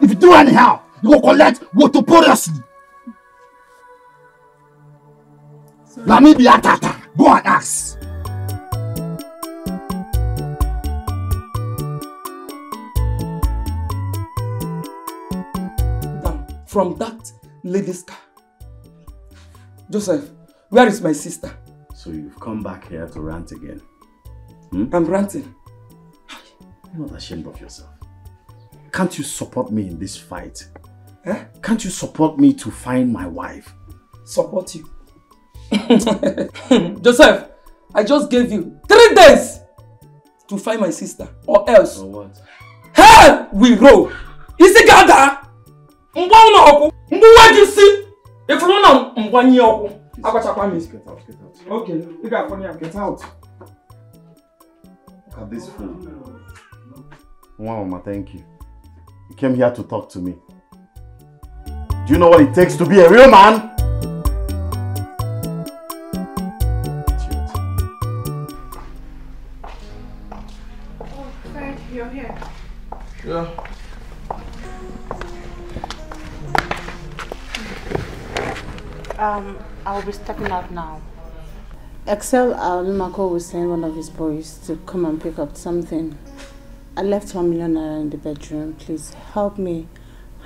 If you do anyhow, you go collect notoriously. Now me be atata. Go and ask. From that lady's car. Joseph, where is my sister? So you've come back here to rant again? Hmm? I'm ranting. You're not ashamed of yourself. Can't you support me in this fight? Eh? Can't you support me to find my wife? Support you? Joseph, I just gave you 3 days to find my sister, or else. Or what? Hell will roll. Is it Gada? If you want to, get out. Okay, you got for me. Get out. Look at this fool. Wow, Mama, thank you. You came here to talk to me. Do you know what it takes to be a real man? Oh, Fred, you're here. Yeah. I'll be stepping out now. Excel Alumako will send one of his boys to come and pick up something. I left 1 million naira in the bedroom. Please help me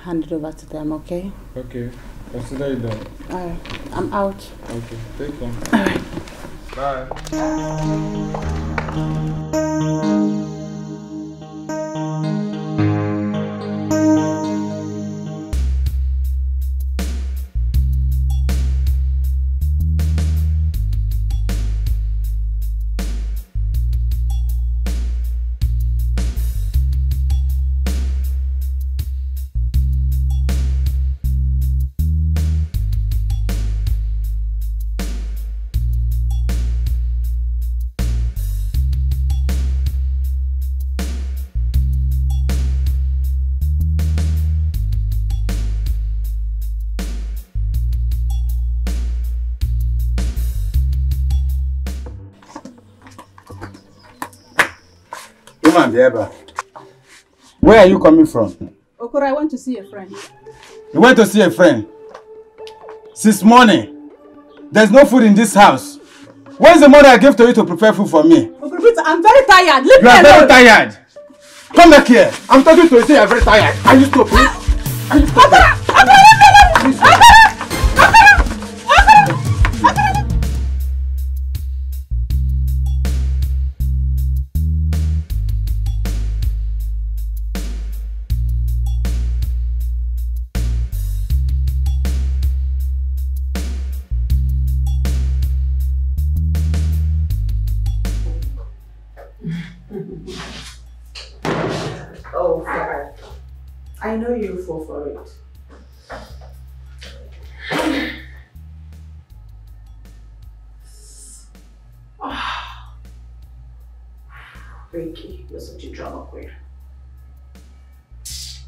hand it over to them, okay? Okay. Consider it done. Alright. I'm out. Okay. Take them. Alright. Bye. Where are you coming from? Okoro, I want to see a friend. You went to see a friend? Since morning, there's no food in this house. Where's the money I gave to you to prepare food for me? Okoro, I'm very tired. Leave me alone. You are very tired. Come back here. I'm talking to you. You are very tired. Are you stupid? Are you stupid? Becky, you're such a drama queen. That's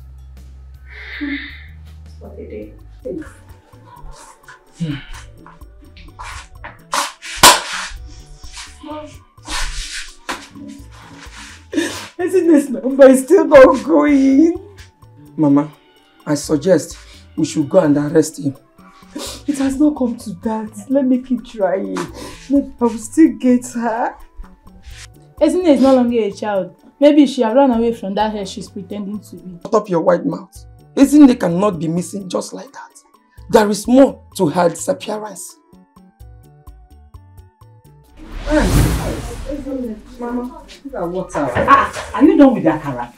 what they did. Thanks. I think this number is still not going. Mama, I suggest we should go and arrest him. It has not come to that. Let me keep trying. I will still get her. Ezinne is no longer a child. Maybe she has run away from that hair she's pretending to be. Shut up your wide mouth. Ezinne cannot be missing just like that. There is more to her disappearance. Mama, look at water. Are you done with that carrot?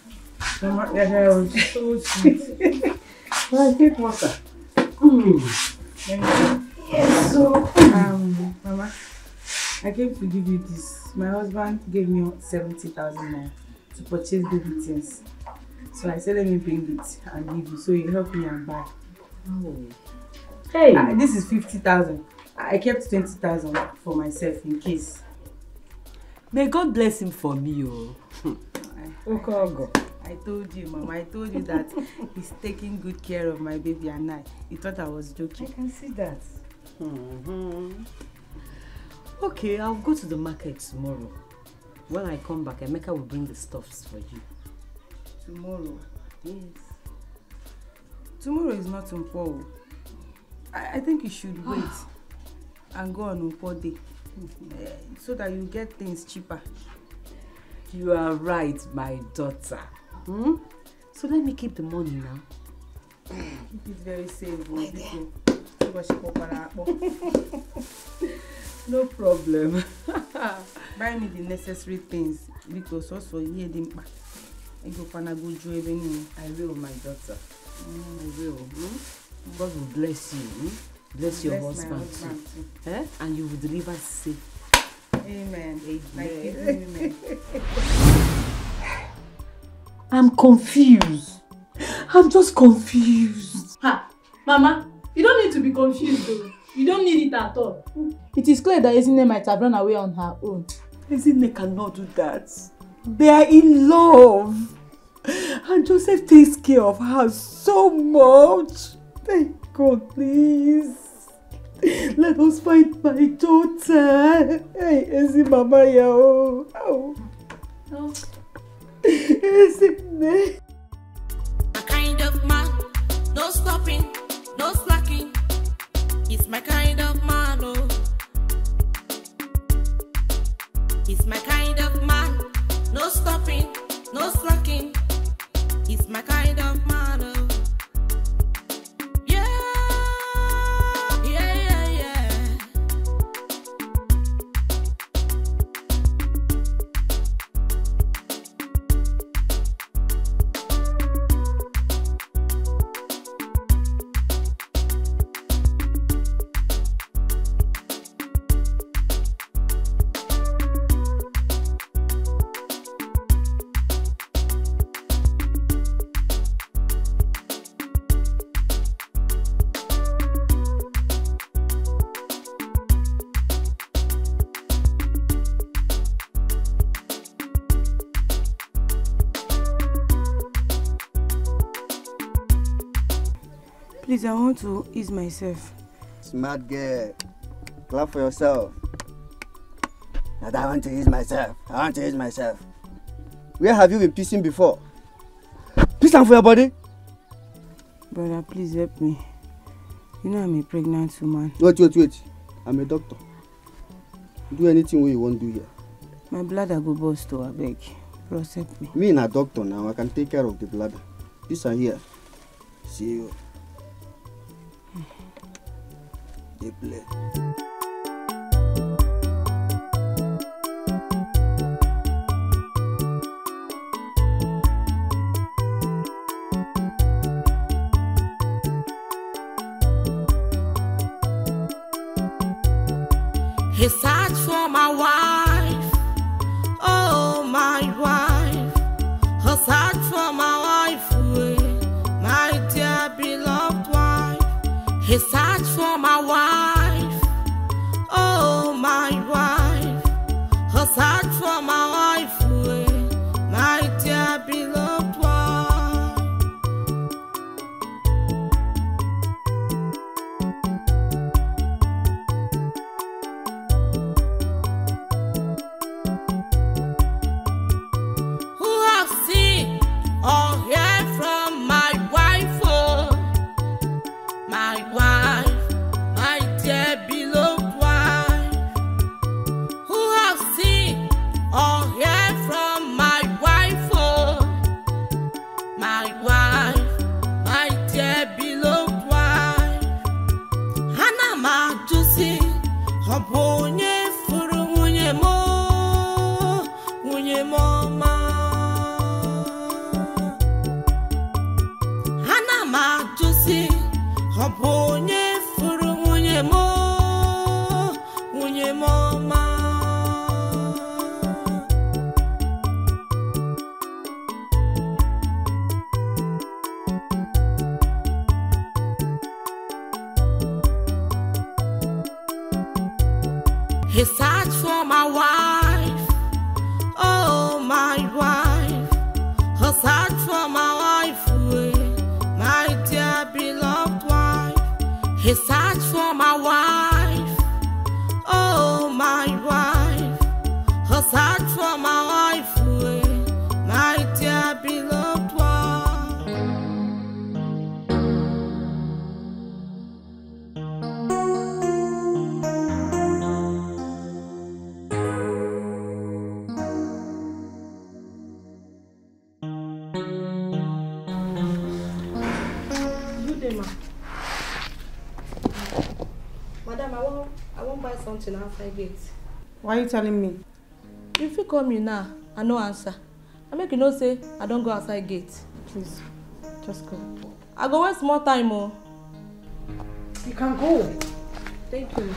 Mama, your hair is so sweet. Mama, take water. Yes, so, Mama, I came to give you this. My husband gave me 70,000 naira to purchase baby things. So I said, let me bring it and give you. So you help me and buy. Oh. Hey, this is 50,000. I kept 20,000 for myself in case. May God bless him for me, oh. I told you, Mama. I told you that he's taking good care of my baby and I. He thought I was joking. I can see that. Okay, I'll go to the market tomorrow. When I come back, Emeka will bring the stuffs for you. Tomorrow? Yes. Tomorrow is not Nkwo. I think you should wait and go on Nkwo day. So that you get things cheaper. You are right, my daughter. So let me keep the money now. Keep it very safe. No problem. Buy me the necessary things because also here didn't matter. I go for a good job anyway. I will, my daughter. I will. God will bless you. Bless your husband too. Eh? And you will deliver safe. Amen. Amen. I'm confused. I'm just confused. Ha! Mama, you don't need to be confused though. You don't need it at all. It is clear that Ezinne might have run away on her own. Ezinne cannot do that. They are in love. And Joseph takes care of her so much. Thank God, please. Let us find my daughter. Hey, Ezi Mama, yo. Oh. Oh. Ezi. A kind of man, no stopping, no slacking. He's my kind of man, oh. He's my kind of man, no stopping, no slacking. He's my kind of man, oh. Please, I want to ease myself. Smart girl. Clap for yourself. That I want to ease myself. I want to ease myself. Where have you been pissing before? Piss down for your body. Brother, please help me. You know I'm a pregnant woman. Wait. I'm a doctor. Do anything you want to do here. My bladder go bust to her beg. Please help me. Me and a doctor now. I can take care of the bladder. This and here. See you. Play. He searched for my wife, oh my wife, he searched for my wife, my dear beloved wife, he searched for my wife. Search for my wife, to now outside gate. Why are you telling me? If you call me now, I no answer. I make you no say I don't go outside gate. Please, just go. I go waste more time, oh. You can go. Thank you.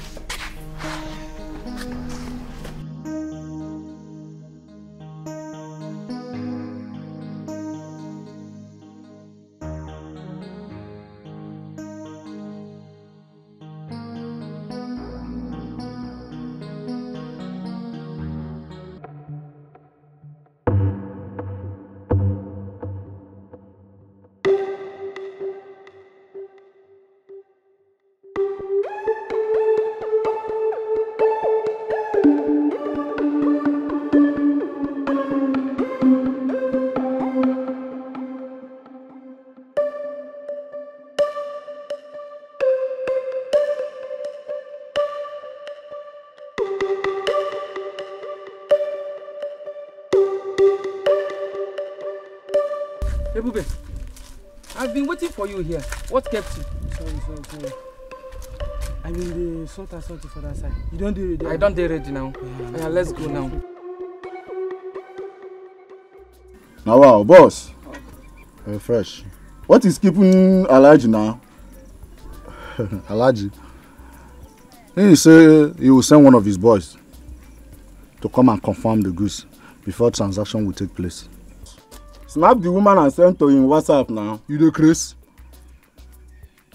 Ebube, I've been waiting for you here. What kept you? Sorry. I mean, the sort of for that side. You don't do it there. I don't do ready now. Yeah, let's go now. Now, wow, boss. Fresh. What is keeping Elijah now? Elijah. He said he will send one of his boys to come and confirm the goods before transaction will take place. Snap the woman and send to him WhatsApp now. You do, Grace?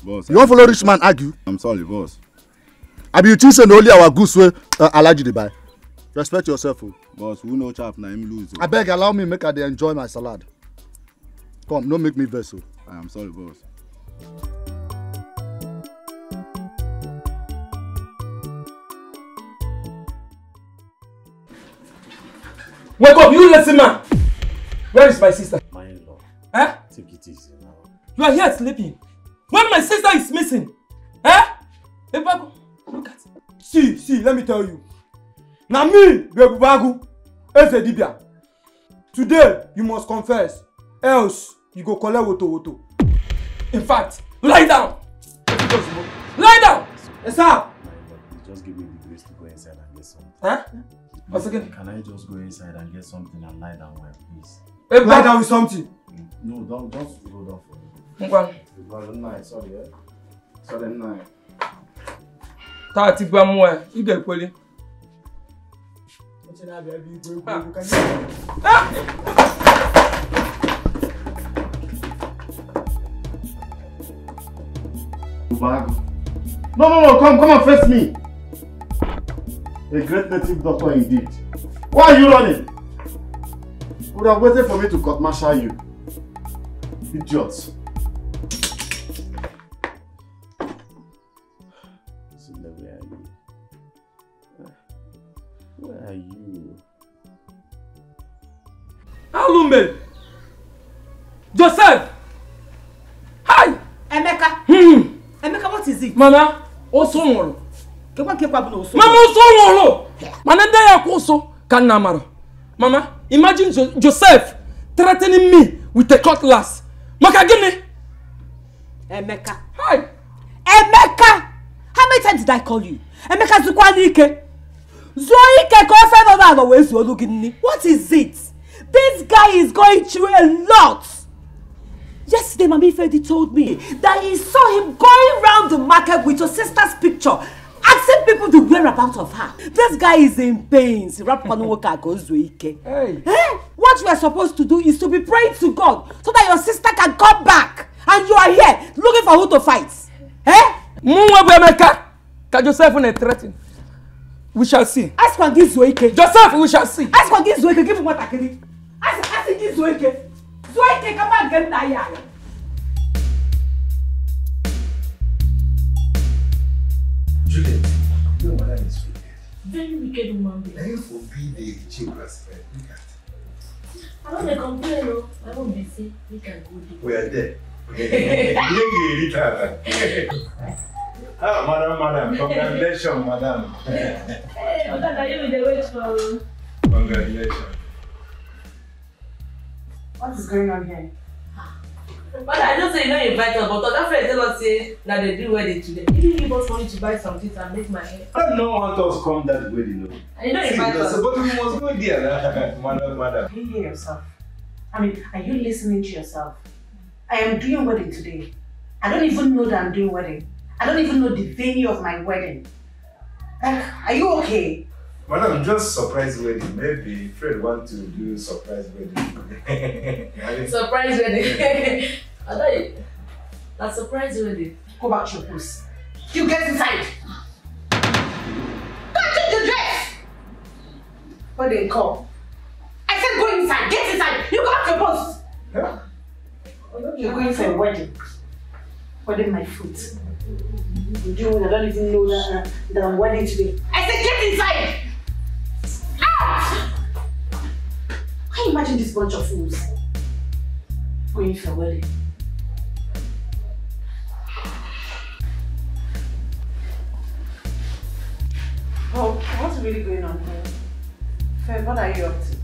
Boss. You don't follow rich man argue? I'm sorry, boss. I be choosing only our goods way Elijah to buy. Respect yourself, oh. Boss. Who know chap now him lose? I beg, allow me make her they enjoy my salad. Come, don't make me vex, oh. I am sorry, boss. Wake up, you lazy man! Where is my sister? My in-law. Eh? Take it easy now. You are here sleeping. When my sister is missing. Eh? Ebagu, look at it. See, let me tell you. Now me, Ebagu, Efedibia. Today, you must confess. Else, you go collect woto. In fact, lie down. Lie down. Yes, sir. My God, just give me the grace to go inside and get something. Eh? What's again? Can I just go inside and get something and lie down where, please? Hey, lie down with something. No, don't go down for me. Ngwan. Sorry. Taati bamwe, you get poli. No, come and face me. A great native doctor indeed. Why are you running? Would have waited for me to court-martial you. Idiots. Where are you? Alumbe! Joseph! Hi! Emeka! Emeka, what is it? Mama, also tomorrow. Mama, imagine Joseph threatening me with a cutlass. Makagini. Emeka. Hi. Emeka! How many times did I call you? Emeka Zukwanike. What is it? This guy is going through a lot. Yesterday, Mami Freddy told me that he saw him going round the market with your sister's picture. Asking people to wear about of her. This guy is in pains. Hey. What you are supposed to do is to be praying to God so that your sister can come back. And you are here looking for who to fight. Hey? We shall see. Ask one this Zoike. Joseph, we shall see. Ask one this Zoike. Give him what I can. Ask this Zoike. Zoike, come and get that. Juliet, you know my name is Juliet. Very wicked woman. Thanks for being a children's friend. I don't complain, no. I won't be sick. We can go there. We are there. Ah, madam. Congratulations, madam. Hey, madam, are you with the wait for? Congratulations. What is going on here? But I don't say you don't invite us, but that friend did not say that they do wedding today. Even if you both want me to buy something and make my hair. I don't want us come that wedding, though. You don't invite us. But we must go there, madam. You hear yourself. I mean, are you listening to yourself? I am doing wedding today. I don't even know that I'm doing wedding. I don't even know the venue of my wedding. Like, are you okay? Well, I'm just surprise wedding. Maybe Fred wants to do surprise wedding. Surprise wedding? I thought it. That's surprise wedding. Go back to your post. You get inside. Go take the dress. What did they call? I said go inside. Get inside. You go back to your post. Huh? You're going for a wedding. Wedding my foot. You, I don't even know that I'm wedding today. I said get inside! Out! Can you imagine this bunch of fools? Going for a wedding. Oh, what's really going on here? Fred, what are you up to?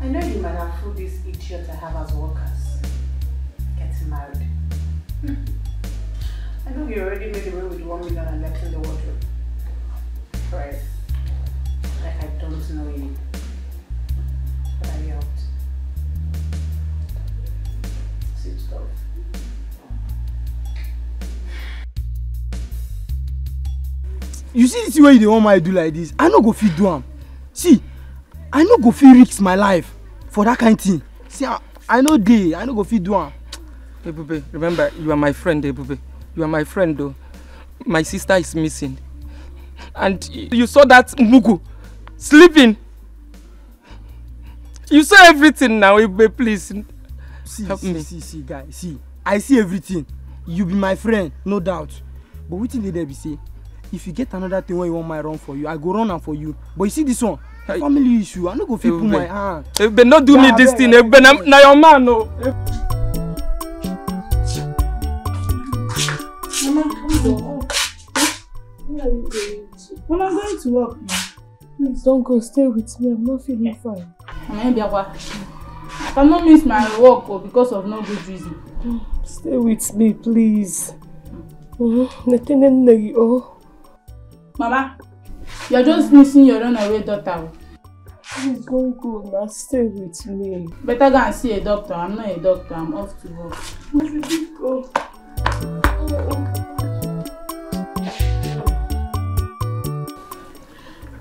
I know you might have fooled this idiot I have as workers, getting married. I know you already made away with 1 million and left in the wardrobe. Fred, like I don't know you. But I helped. Sit down. You see this way the one might do like this. I no go fit do am. See, I no go fit risk my life for that kind of thing. See, I no dey. I no go fit do am. Ebube, remember, you are my friend, Ebube. You are my friend, though. My sister is missing. And you saw that Mugu sleeping. You saw everything now, Ebube, please. Help me. See, guy, see. I see everything. You be my friend, no doubt. But which thing did they be say? If you get another thing when you want my run for you, I go run am for you. But you see this one, family issue. I no go fit put my hand. Ebube, no do me this thing. Ebube, na your man, no. Mama, I'm going to work. Please don't go. Stay with me. I'm not feeling fine. I cannot miss my work because of no good reason. Stay with me, please. Mama, you're just missing your runaway daughter. Please don't go now, stay with me. Better go and see a doctor. I'm not a doctor, I'm off to work. Go.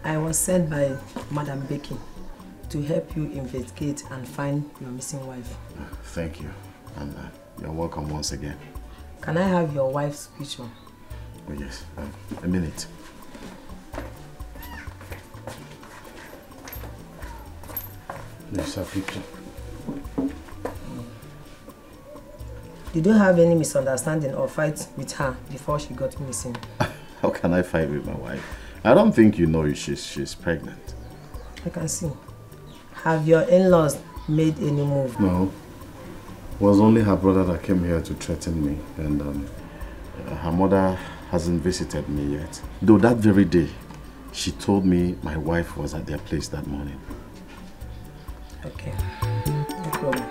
I was sent by Madam Becky to help you investigate and find your missing wife. Thank you, and you're welcome once again. Can I have your wife's picture? Oh yes, a minute. There's her picture. Did you have any misunderstanding or fight with her before she got missing? How can I fight with my wife? I don't think you know she's pregnant. I can see. Have your in-laws made any move? No. It was only her brother that came here to threaten me, and her mother hasn't visited me yet. Though that very day, she told me my wife was at their place that morning. Okay. No problem.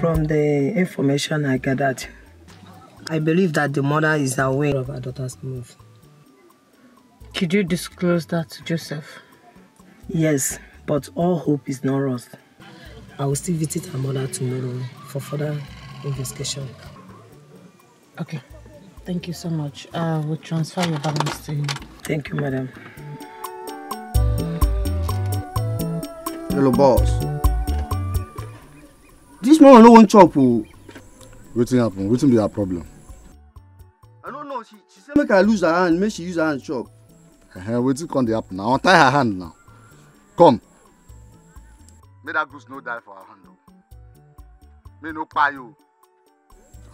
From the information I gathered, I believe that the mother is aware of her daughter's move. Did you disclose that to Joseph? Yes, but all hope is not lost. I will still visit her mother tomorrow for further investigation. Okay. Thank you so much. We'll transfer your balance to him. Thank you, madam. Hello, boss. This man no one chop. Waiting happen. Waiting be her problem. I don't know. She said make her lose her hand. Make she use her hand chop. Waiting come the happen. Now tie her hand now. Come. May that goose no die for her hand. May no pay you.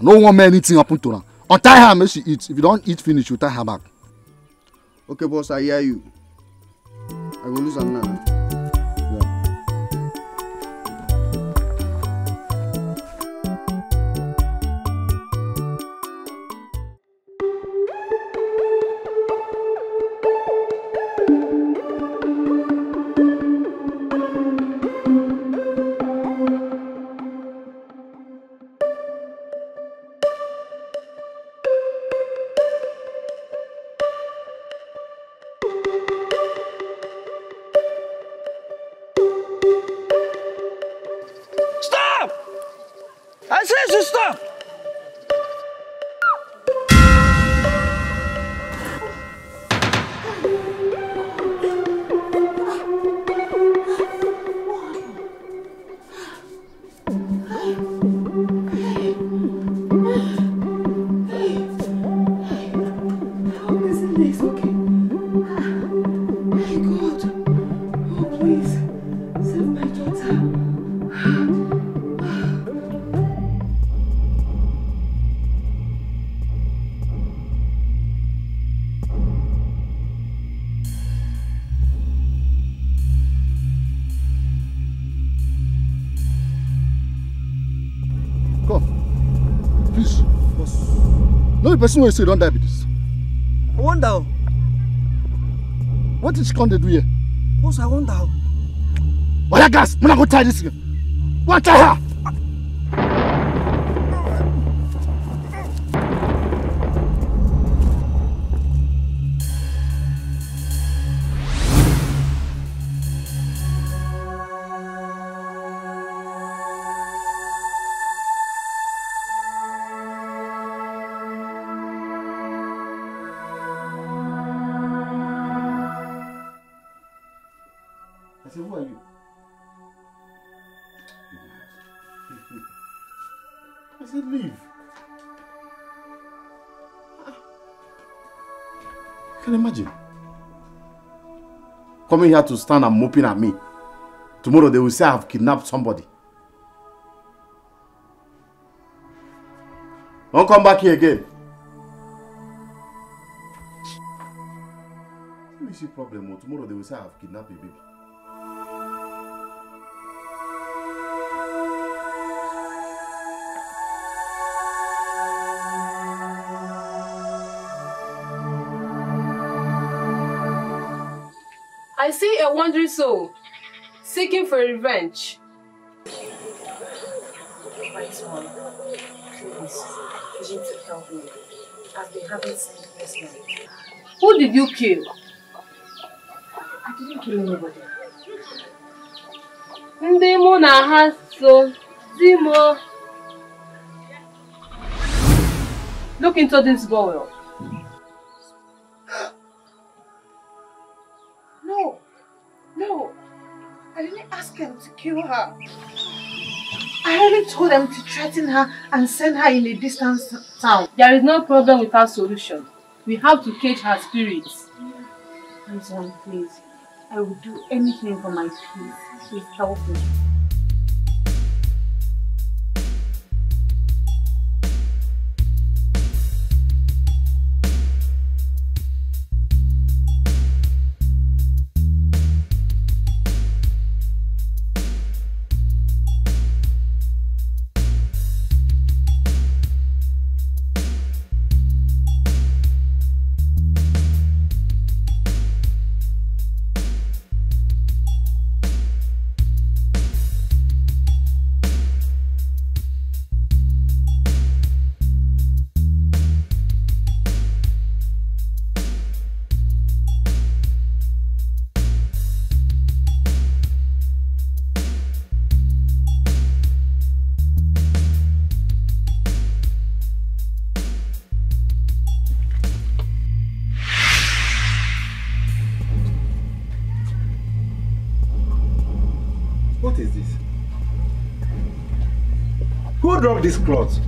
I don't want anything happen to her. Untie her, make she eat. If you don't eat finish, you tie her back. Okay, boss, I hear you. I will lose her now. Yeah. say you stop! Person will say don't die with this. I wonder. What is con they do here? What's I wonder? What a gas! I'm not gonna tie this girl. What tie her? Imagine coming here to stand and moping at me. Tomorrow they will say I have kidnapped somebody. Don't come back here again. You see problem. Tomorrow they will say I have kidnapped a baby. I see a wandering soul seeking for revenge. Right, Mom. Please, you need to help me. I've been having sleepless nights. Who did you kill? I didn't kill anybody. Ndemona has so Zimo. Look into this bowl. To kill her. I only told them to threaten her and send her in a distant town. There is no problem without solution. We have to cage her spirits. I'm sorry, please. I will do anything for my peace. Please help me. Drop this cloth.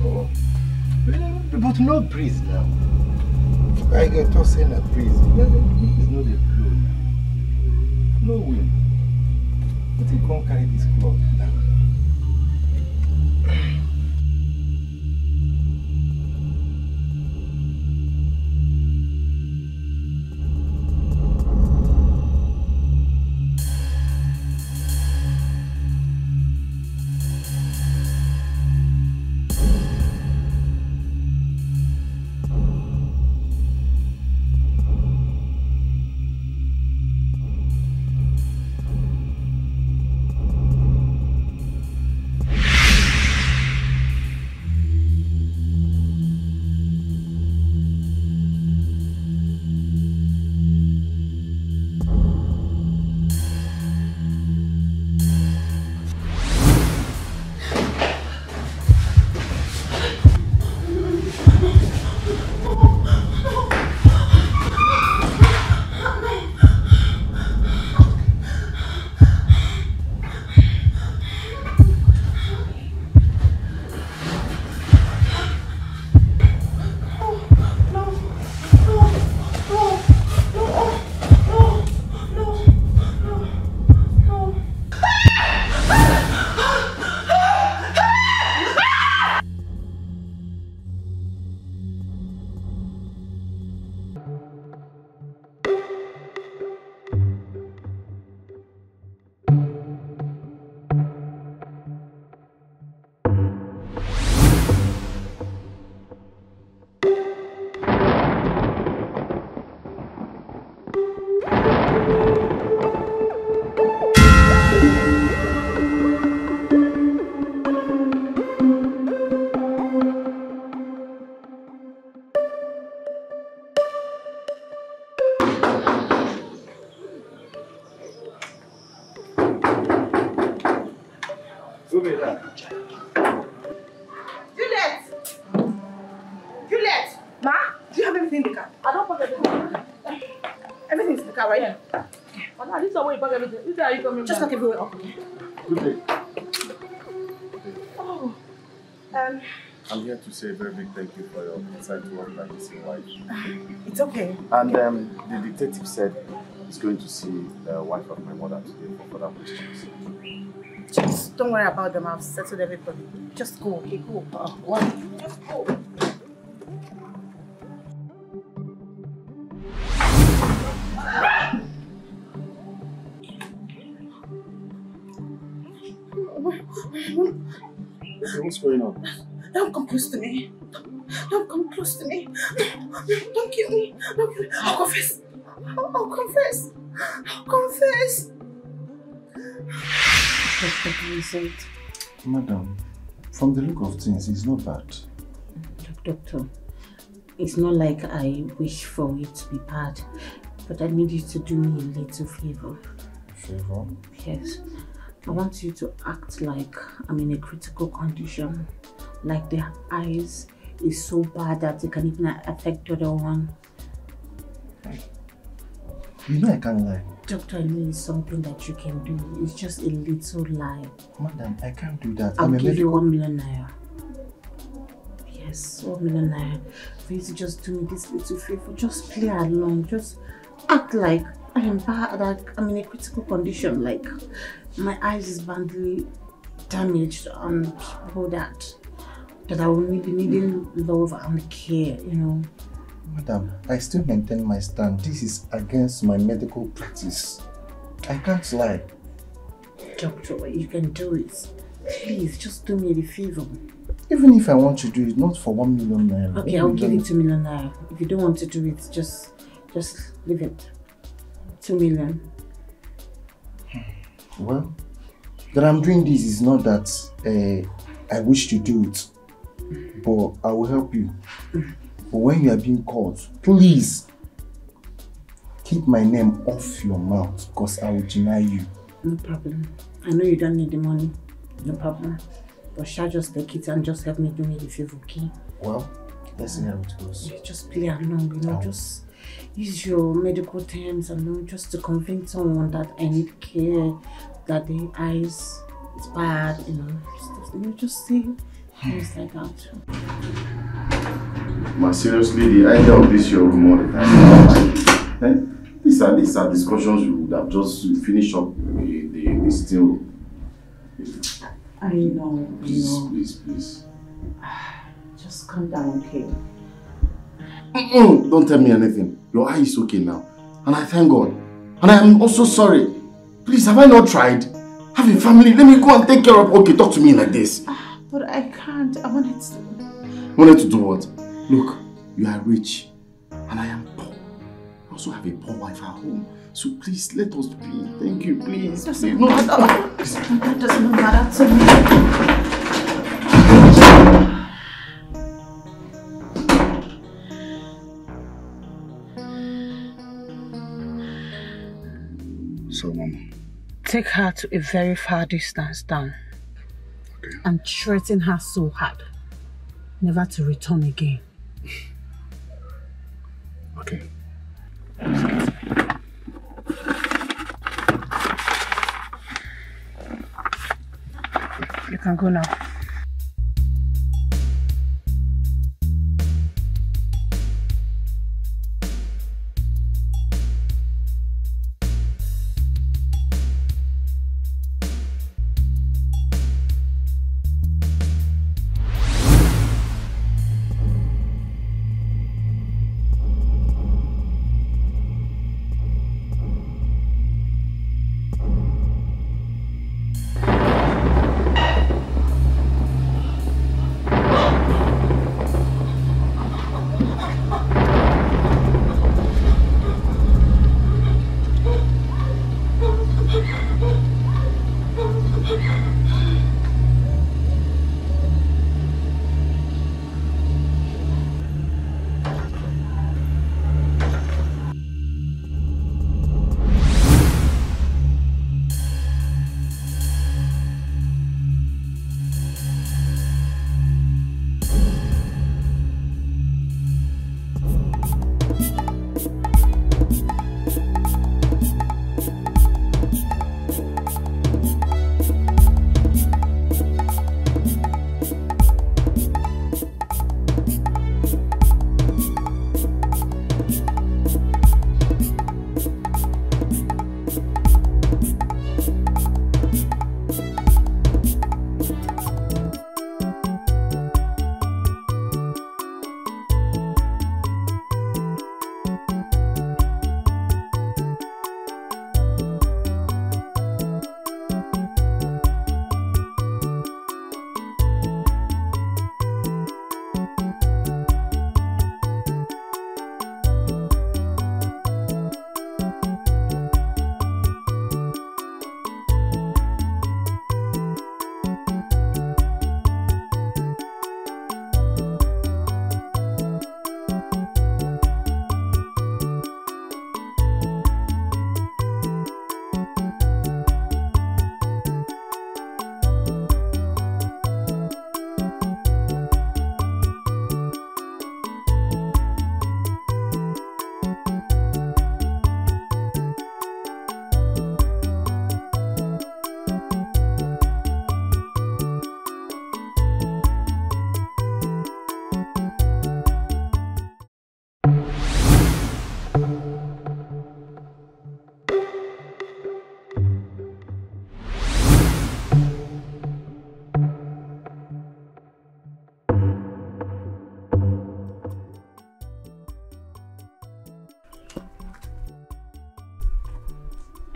Oh. But no breeze now. I get to say a breeze. It's not a blow now. No wind. But you can't carry this cloth now. Juliet! Juliet! Ma, do you have everything in the car? I don't put everything. Everything's in the car, right? Yeah. Oh, no, this is where you put everything. This is how you come in. Just not everywhere up. Good day. Oh. I'm here to say a very big thank you for your insightful work like this in wife. It's okay. And the detective said he's going to see the wife of my mother today for further questions. Just don't worry about them. I've settled everything. Just go, okay? Go. What? Just go. Hey, what's going on? Don't come close to me. Don't come close to me. Don't kill me. Don't kill me. I'll confess. I'll confess. I'll confess. Madam, from the look of things, it's not bad. Look, Doctor, it's not like I wish for it to be bad, but I need you to do me a little favor. Favor? Yes. I want you to act like I'm in a critical condition, like their eyes is so bad that it can even affect the other one. You know I can't lie. Doctor, I know it's something that you can do. It's just a little lie. Madam, I can't do that. I'll give you 1 million naira. Yes, 1 million naira. For you to just do me this little favor. Just play along. Just act like I am bad. Like I'm in a critical condition. Like my eyes is badly damaged and all that. That I will be needing love and care, you know. Madam, I still maintain my stand. This is against my medical practice. I can't lie. Doctor, you can do it. Please, just do me the favor. Even if I want to do it, not for 1 million naira. Okay, I'll give you 2 million naira. If you don't want to do it, just leave it. 2 million. Well, that I'm doing this is not that I wish to do it, but I will help you. But when you are being called, please keep my name off your mouth because I will deny you. No problem. I know you don't need the money. No problem. But shall I just take it and just help me do me the favor, okay? Well, let's see how it goes. You just play along, you know, just use your medical terms alone just to convince someone that I need care, that the eyes is bad, you know. You just see things like that. But seriously, the idea of this your room all the time. Like, these are discussions we would have just finished up the still. I know. Please. Just calm down, okay? Don't tell me anything. Your eye is okay now. And I thank God. And I am also sorry. Please, have I not tried? Have a family, let me go and take care of. Okay, talk to me like this. But I can't. I wanted to. Wanted to do what? Look, you are rich and I am poor. I also have a poor wife at home. So please, let us be. Thank you, please. It doesn't matter. That doesn't matter to me. So, Mama. Take her to a very far distance down. Okay. And threaten her so hard. Never to return again. Okay. You can go now.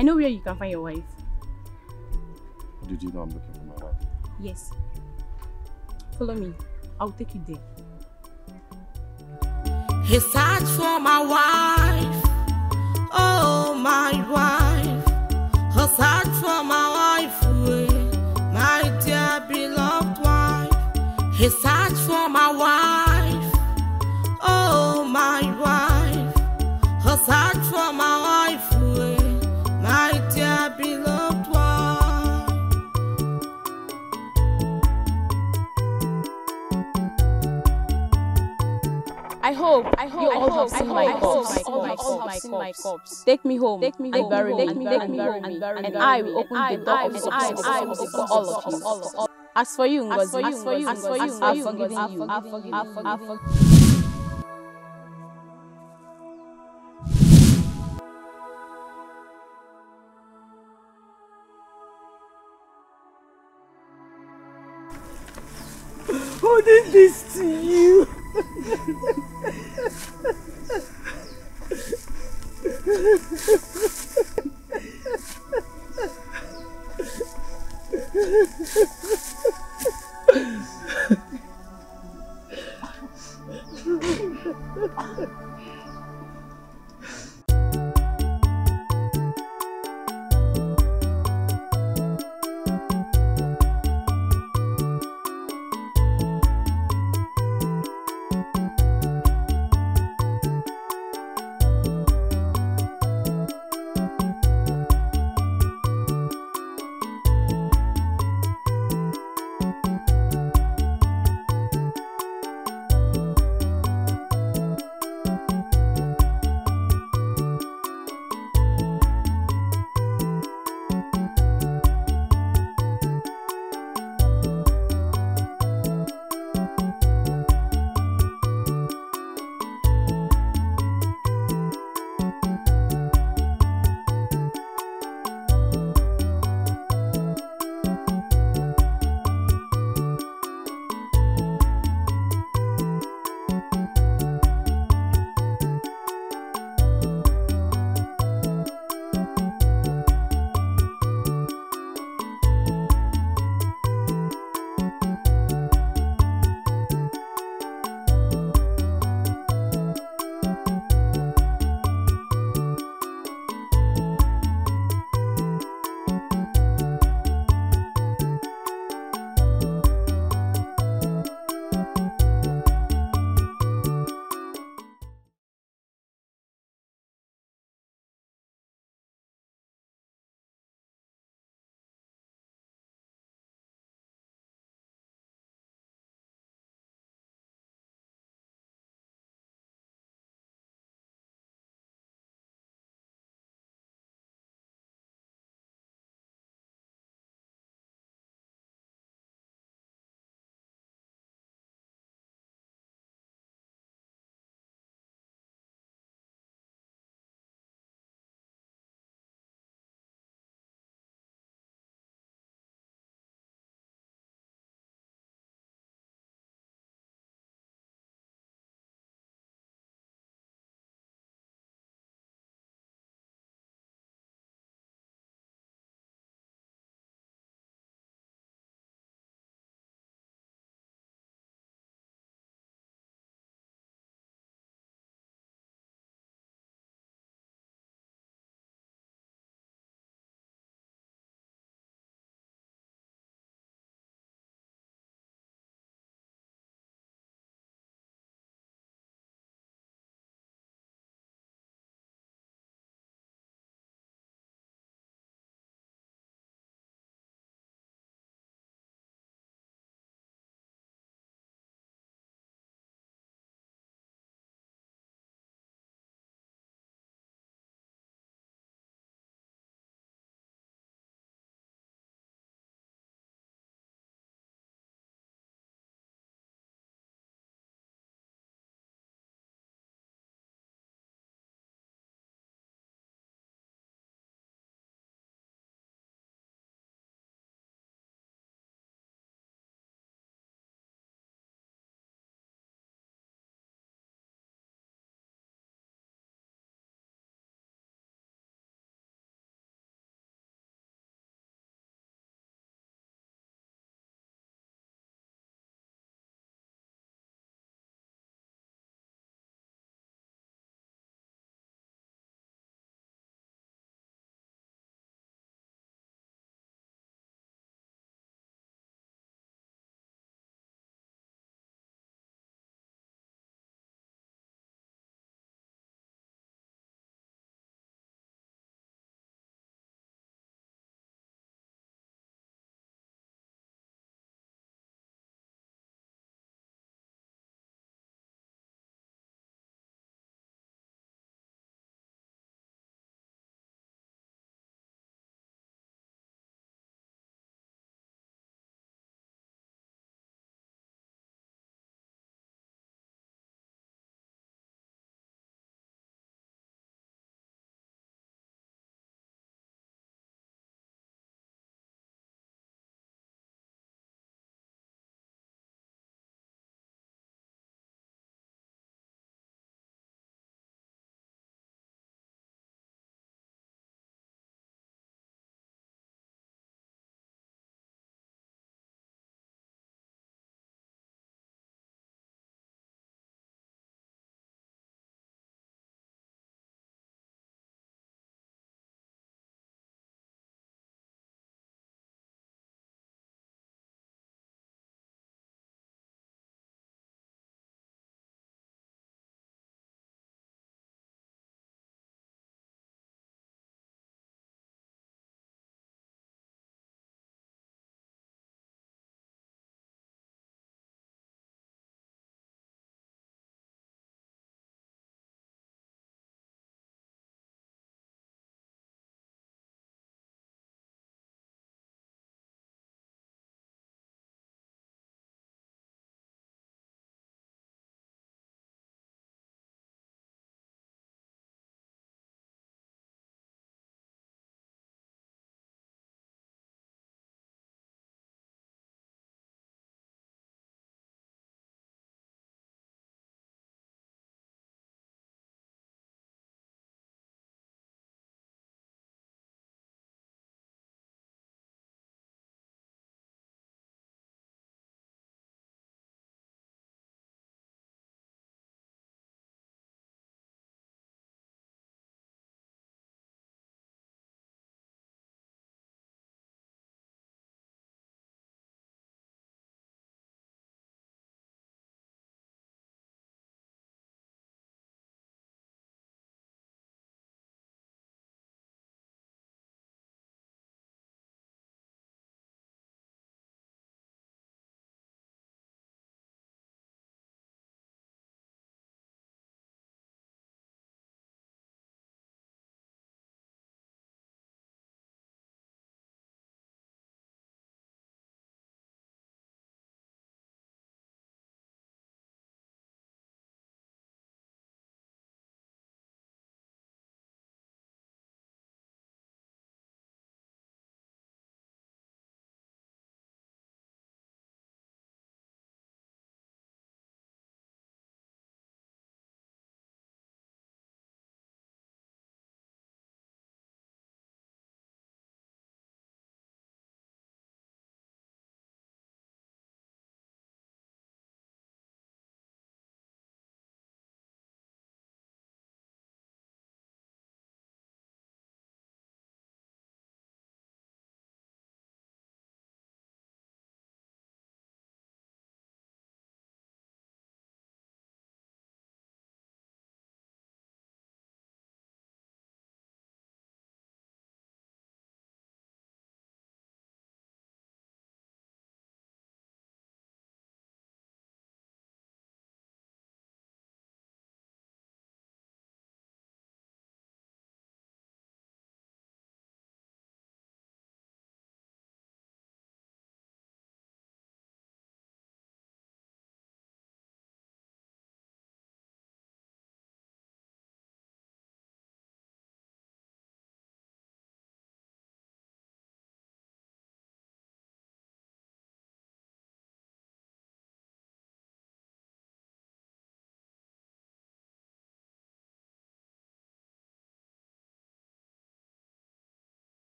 I know where you can find your wife. Did you know I'm looking for my wife? Yes. Follow me. I'll take you there. He searched for my wife. Oh, my wife. He searched for my wife. My dear beloved wife. He searched for my wife. Oh, my wife. He searched for my wife. My dear beloved wife. I hope you all have seen my corpse. Take me home, take me home, bury me, and I will open the door of success for all of you. As for you, Ngozi, I've forgiven you. Holding this to you.